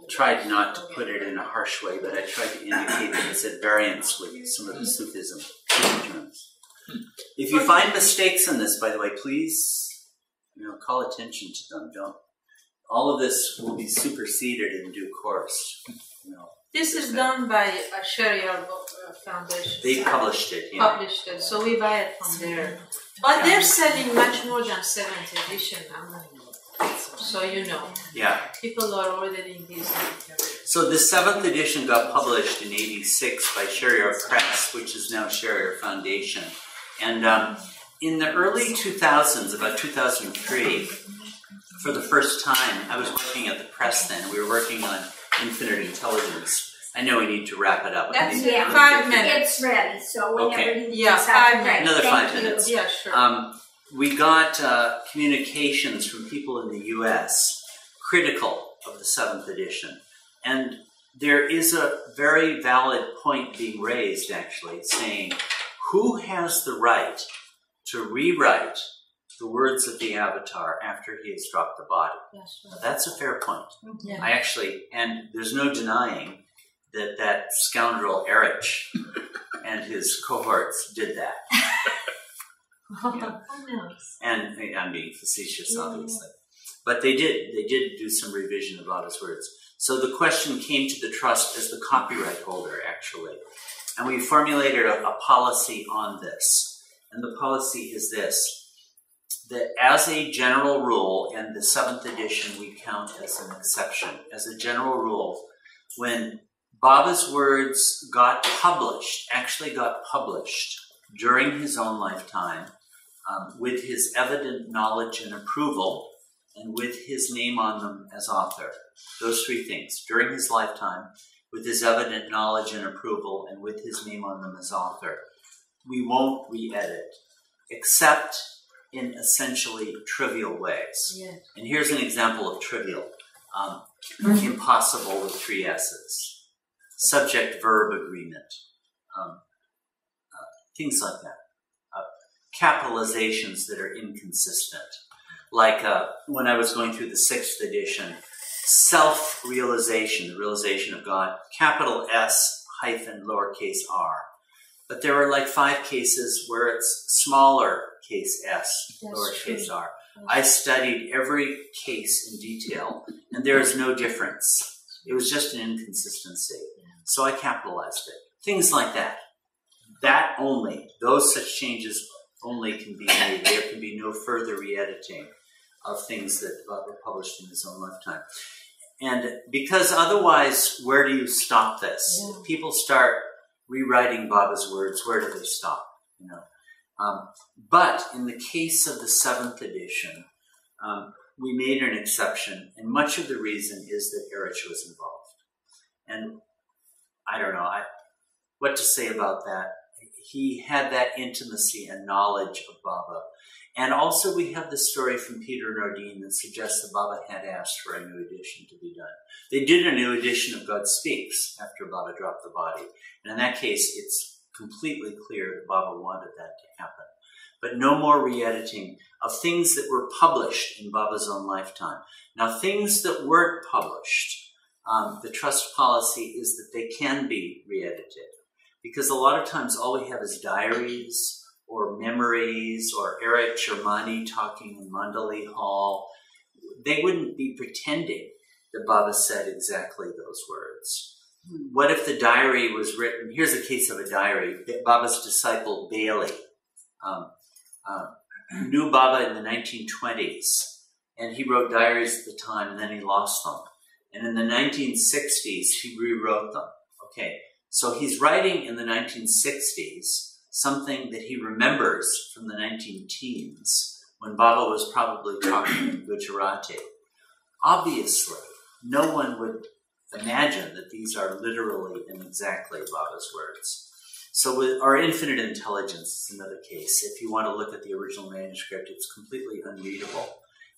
tried not to put it in a harsh way, but I tried to indicate that it's at variance with some of the Sufism terms. If you find mistakes in this, by the way, please... call attention to them. Don't. All of this will be superseded in due course. This is done by a Sheriar Foundation. They published it. Published it, so we buy it from there. But they're selling much more than 7th edition now. So yeah, people are ordering these. So the 7th edition got published in '86 by Sheriar Press, which is now Sheriar Foundation. And in the early 2000s, about 2003, for the first time, I was working at the press then. We were working on Infinite Intelligence. I know we need to wrap it up. That's yeah, 5 minutes. It's ready, so we never need to another 5 minutes. Yeah, sure. We got communications from people in the U.S. critical of the 7th edition. And there is a very valid point being raised, actually, saying, who has the right to rewrite the words of the Avatar after he has dropped the body? Yes, right. That's a fair point. Yeah. I actually, and there's no denying that that scoundrel Erich and his cohorts did that. And I'm being facetious, obviously, but they did. They did do some revision of Abba's words. So the question came to the trust as the copyright holder, actually, and we formulated a policy on this. And the policy is this: that as a general rule, and the 7th edition we count as an exception. As a general rule, when Baba's words got published, actually got published during his own lifetime, with his evident knowledge and approval, and with his name on them as author. Those three things. During his lifetime, with his evident knowledge and approval, and with his name on them as author. We won't re-edit, except in essentially trivial ways. Yeah. And here's an example of trivial. Impossible with 3 S's. Subject-verb agreement. Things like that. Capitalizations that are inconsistent. Like when I was going through the 6th edition, self-realization, the realization of God, capital S hyphen lowercase r. But there were like 5 cases where it's smaller case s, lowercase r. I studied every case in detail, and there is no difference. It was just an inconsistency. So I capitalized it. Things like that. That only, those such changes only can be made. There can be no further re-editing of things that were published in his own lifetime. And because otherwise, where do you stop this? Yeah. If people start rewriting Baba's words, where do they stop? But in the case of the 7th edition, we made an exception, and much of the reason is that Erich was involved. And I don't know, what to say about that. He had that intimacy and knowledge of Baba. And also we have the story from Peter Nordine that suggests that Baba had asked for a new edition to be done. They did a new edition of God Speaks after Baba dropped the body. And in that case, it's completely clear that Baba wanted that to happen. But no more re-editing of things that were published in Baba's own lifetime. Now, things that weren't published, the trust policy is that they can be re-edited. Because a lot of times all we have is diaries or memories or Erich or Mani talking in Mandali Hall. They wouldn't be pretending that Baba said exactly those words. What if the diary was written? Here's a case of a diary. Baba's disciple Bailey knew Baba in the 1920s, and he wrote diaries at the time, and then he lost them. And in the 1960s, he rewrote them. Okay. So he's writing in the 1960s something that he remembers from the 1910s when Baba was probably talking in Gujarati. Obviously, no one would imagine that these are literally and exactly Baba's words. So with our Infinite Intelligence is another case. If you want to look at the original manuscript, it's completely unreadable.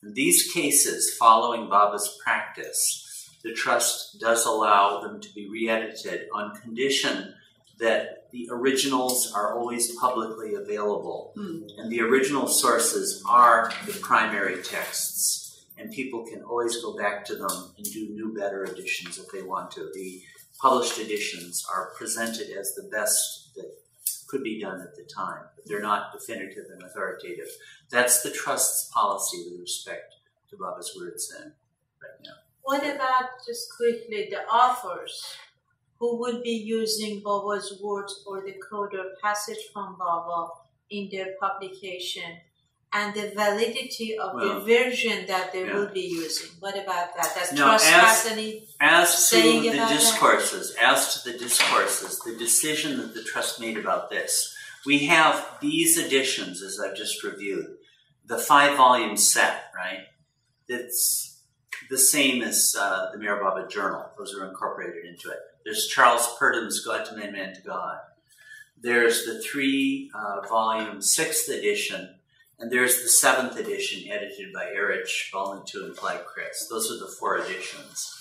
In these cases, following Baba's practice, the trust does allow them to be re-edited on condition that the originals are always publicly available. And the original sources are the primary texts. And people can always go back to them and do new, better editions if they want to. The published editions are presented as the best that could be done at the time, but they're not definitive and authoritative. That's the trust's policy with respect to Baba's words then, right now. What about, just quickly, the authors who would be using Baba's words or the code or passage from Baba in their publication, and the validity of the version that they will be using? What about that? That's as to the discourses, the decision that the trust made about this. We have these editions, as I've just reviewed, the 5-volume set, right? That's the same as the Meher Baba Journal. Those are incorporated into it. There's Charles Purdom's God to Man and Man to God. There's the 3-volume 6th edition, and there's the 7th edition edited by Erich, Ballantu, and Clyde Chris. Those are the 4 editions.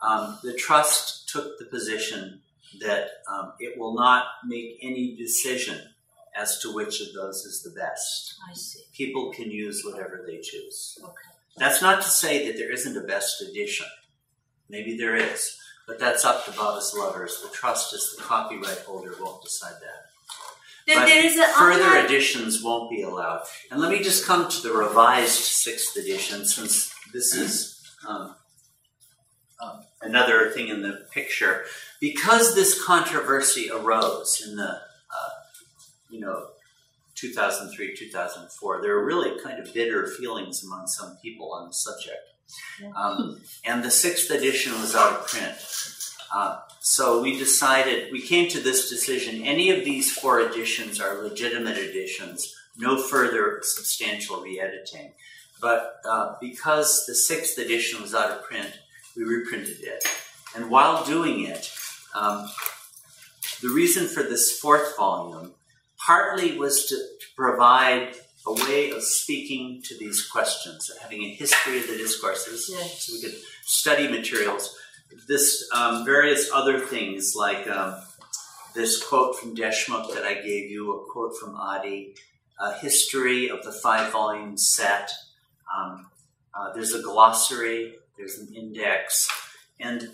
The trust took the position that it will not make any decision as to which of those is the best. I see. People can use whatever they choose. Okay. That's not to say that there isn't a best edition. Maybe there is, but that's up to Baba's lovers. The trust as the copyright holder won't decide that. But there is further editions won't be allowed. And let me just come to the revised 6th edition, since this is another thing in the picture. Because this controversy arose in the, 2003, 2004, there were really kind of bitter feelings among some people on the subject. And the 6th edition was out of print. So we decided, we came to this decision, any of these 4 editions are legitimate editions, no further substantial re-editing. But because the 6th edition was out of print, we reprinted it. And while doing it, the reason for this 4th volume partly was to provide a way of speaking to these questions, having a history of the discourses, so we could study materials. This various other things, like this quote from Deshmukh that I gave you, a quote from Adi, a history of the 5-volume set. There's a glossary, there's an index, and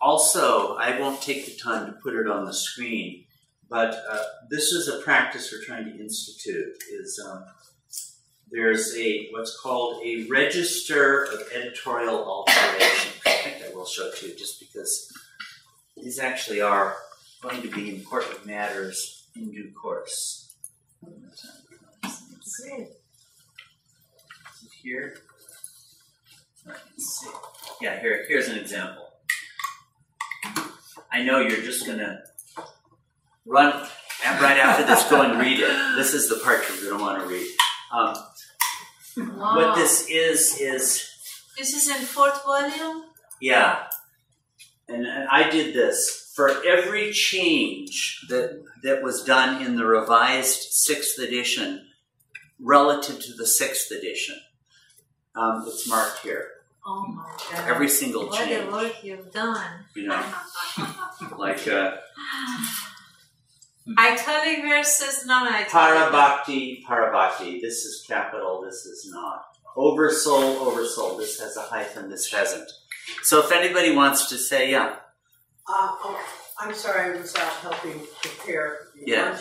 also, I won't take the time to put it on the screen, but this is a practice we're trying to institute. Is there's a what's called a register of editorial alteration. I think I will show it to you, just because these actually are going to be important matters in due course. Is it here? Let's see. Yeah, here's an example. I know you're just gonna run right after this, go and read it. This is the part you're gonna want to read. Wow. What this is... This is in 4th volume? Yeah. And I did this. For every change that was done in the revised 6th edition relative to the 6th edition, it's marked here. Oh my God. Every single change. What a work you've done. You know, like... Italic versus non-Italic. Parabhakti, Parabhakti. This is capital, this is not. Oversoul, oversoul. This has a hyphen, this hasn't. So if anybody wants to say, I'm sorry, I was out helping prepare the lunch.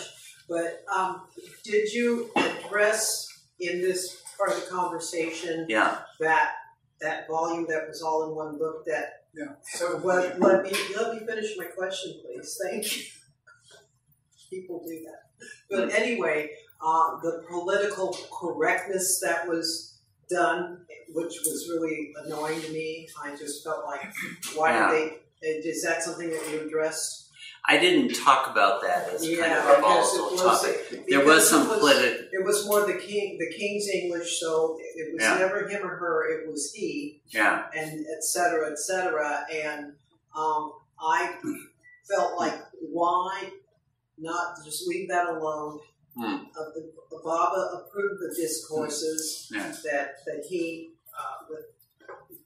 But did you address in this part of the conversation that volume that was all in one book that... Yeah. So let me finish my question, please. Thank you. People do that. But anyway, the political correctness that was done, which was really annoying to me, I just felt like, why did they, is that something that you addressed? I didn't talk about that as kind of a volatile topic. There was some political... It was more the king's English, so it was never him or her, it was he, and et cetera, and I felt like, why... Not just leave that alone. The Baba approved the discourses that he,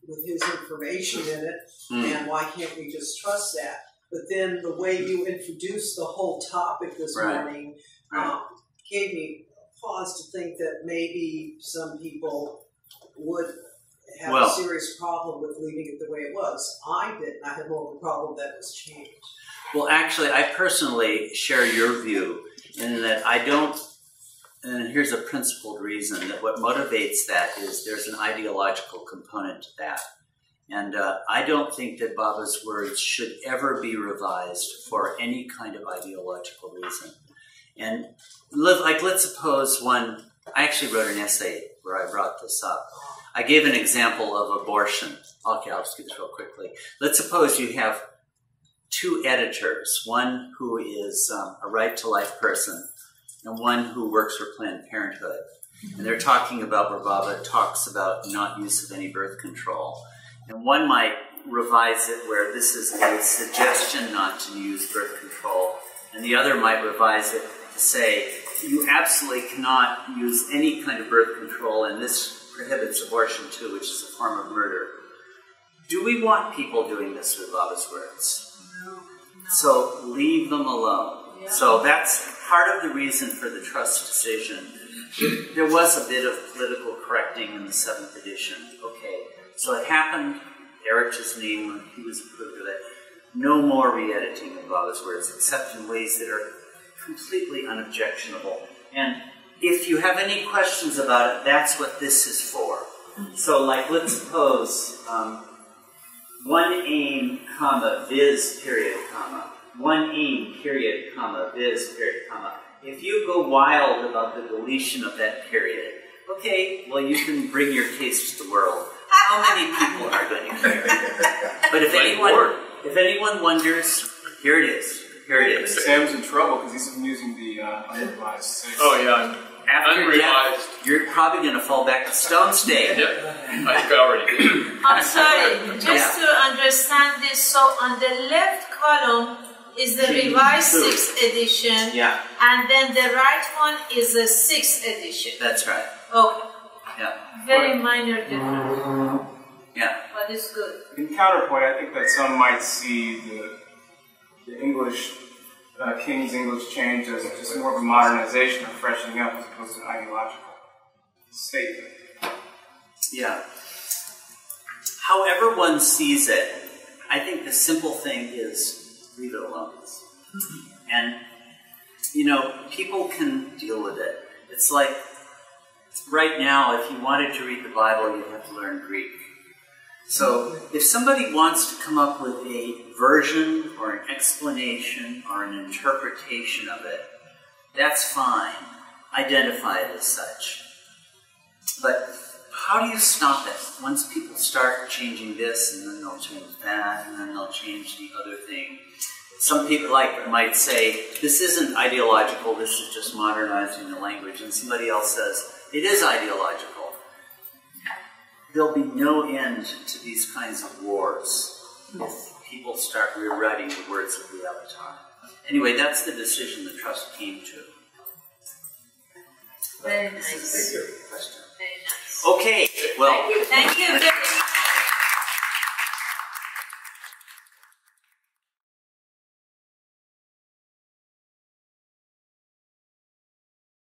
with his information in it, and why can't we just trust that? But then the way you introduced the whole topic this morning gave me pause to think that maybe some people would have a serious problem with leaving it the way it was. I didn't. I had more of a problem that was changed. Well, actually, I personally share your view in that I don't, and here's a principled reason, that what motivates that is there's an ideological component to that. And I don't think that Baba's words should ever be revised for any kind of ideological reason. And like, let's suppose one, I actually wrote an essay where I brought this up. I gave an example of abortion. Okay, I'll just do this real quickly. Let's suppose you have two editors, one who is a right-to-life person and one who works for Planned Parenthood. And they're talking about where Baba talks about not use of any birth control. And one might revise it where this is a suggestion not to use birth control, and the other might revise it to say, you absolutely cannot use any kind of birth control, and this prohibits abortion too, which is a form of murder. Do we want people doing this with Baba's words? No. So leave them alone. Yeah. So that's part of the reason for the trust decision. There was a bit of political correcting in the 7th edition, okay. So it happened, Erich's name, when he was approved of it, no more re-editing of Baba's words, except in ways that are completely unobjectionable. And if you have any questions about it, that's what this is for. So, like, let's suppose one aim, comma, viz, period, comma. One aim, period, comma, viz, period, comma. If you go wild about the deletion of that period, okay, well, you can bring your case to the world. How many people are going to care? But if anyone wonders, here it is. Here it is. Sam's in trouble because he's using the unrevised. Oh yeah, unrevised. You're probably going to fall back to stone state. Yeah, I already did. I'm sorry. Just to understand this, so on the left column is the revised 6th edition, yeah, and then the right one is the 6th edition. That's right. Okay. Yeah. Very minor difference. Yeah. But it's good. In counterpoint, I think that some might see the English, King's English change as just more of a modernization or freshening up as opposed to an ideological statement. Yeah. However one sees it, I think the simple thing is leave it alone. And, you know, people can deal with it. It's like, right now, if you wanted to read the Bible, you'd have to learn Greek. So if somebody wants to come up with a version or an explanation or an interpretation of it, that's fine. Identify it as such. But how do you stop it? Once people start changing this, and then they'll change that, and then they'll change the other thing. Some people might say, this isn't ideological, this is just modernizing the language. And somebody else says, it is ideological. There'll be no end to these kinds of wars if people start rewriting the words of the Avatar. Anyway, that's the decision the trust came to. Very nice. This is a bigger question. Very nice. Okay. Well, thank you.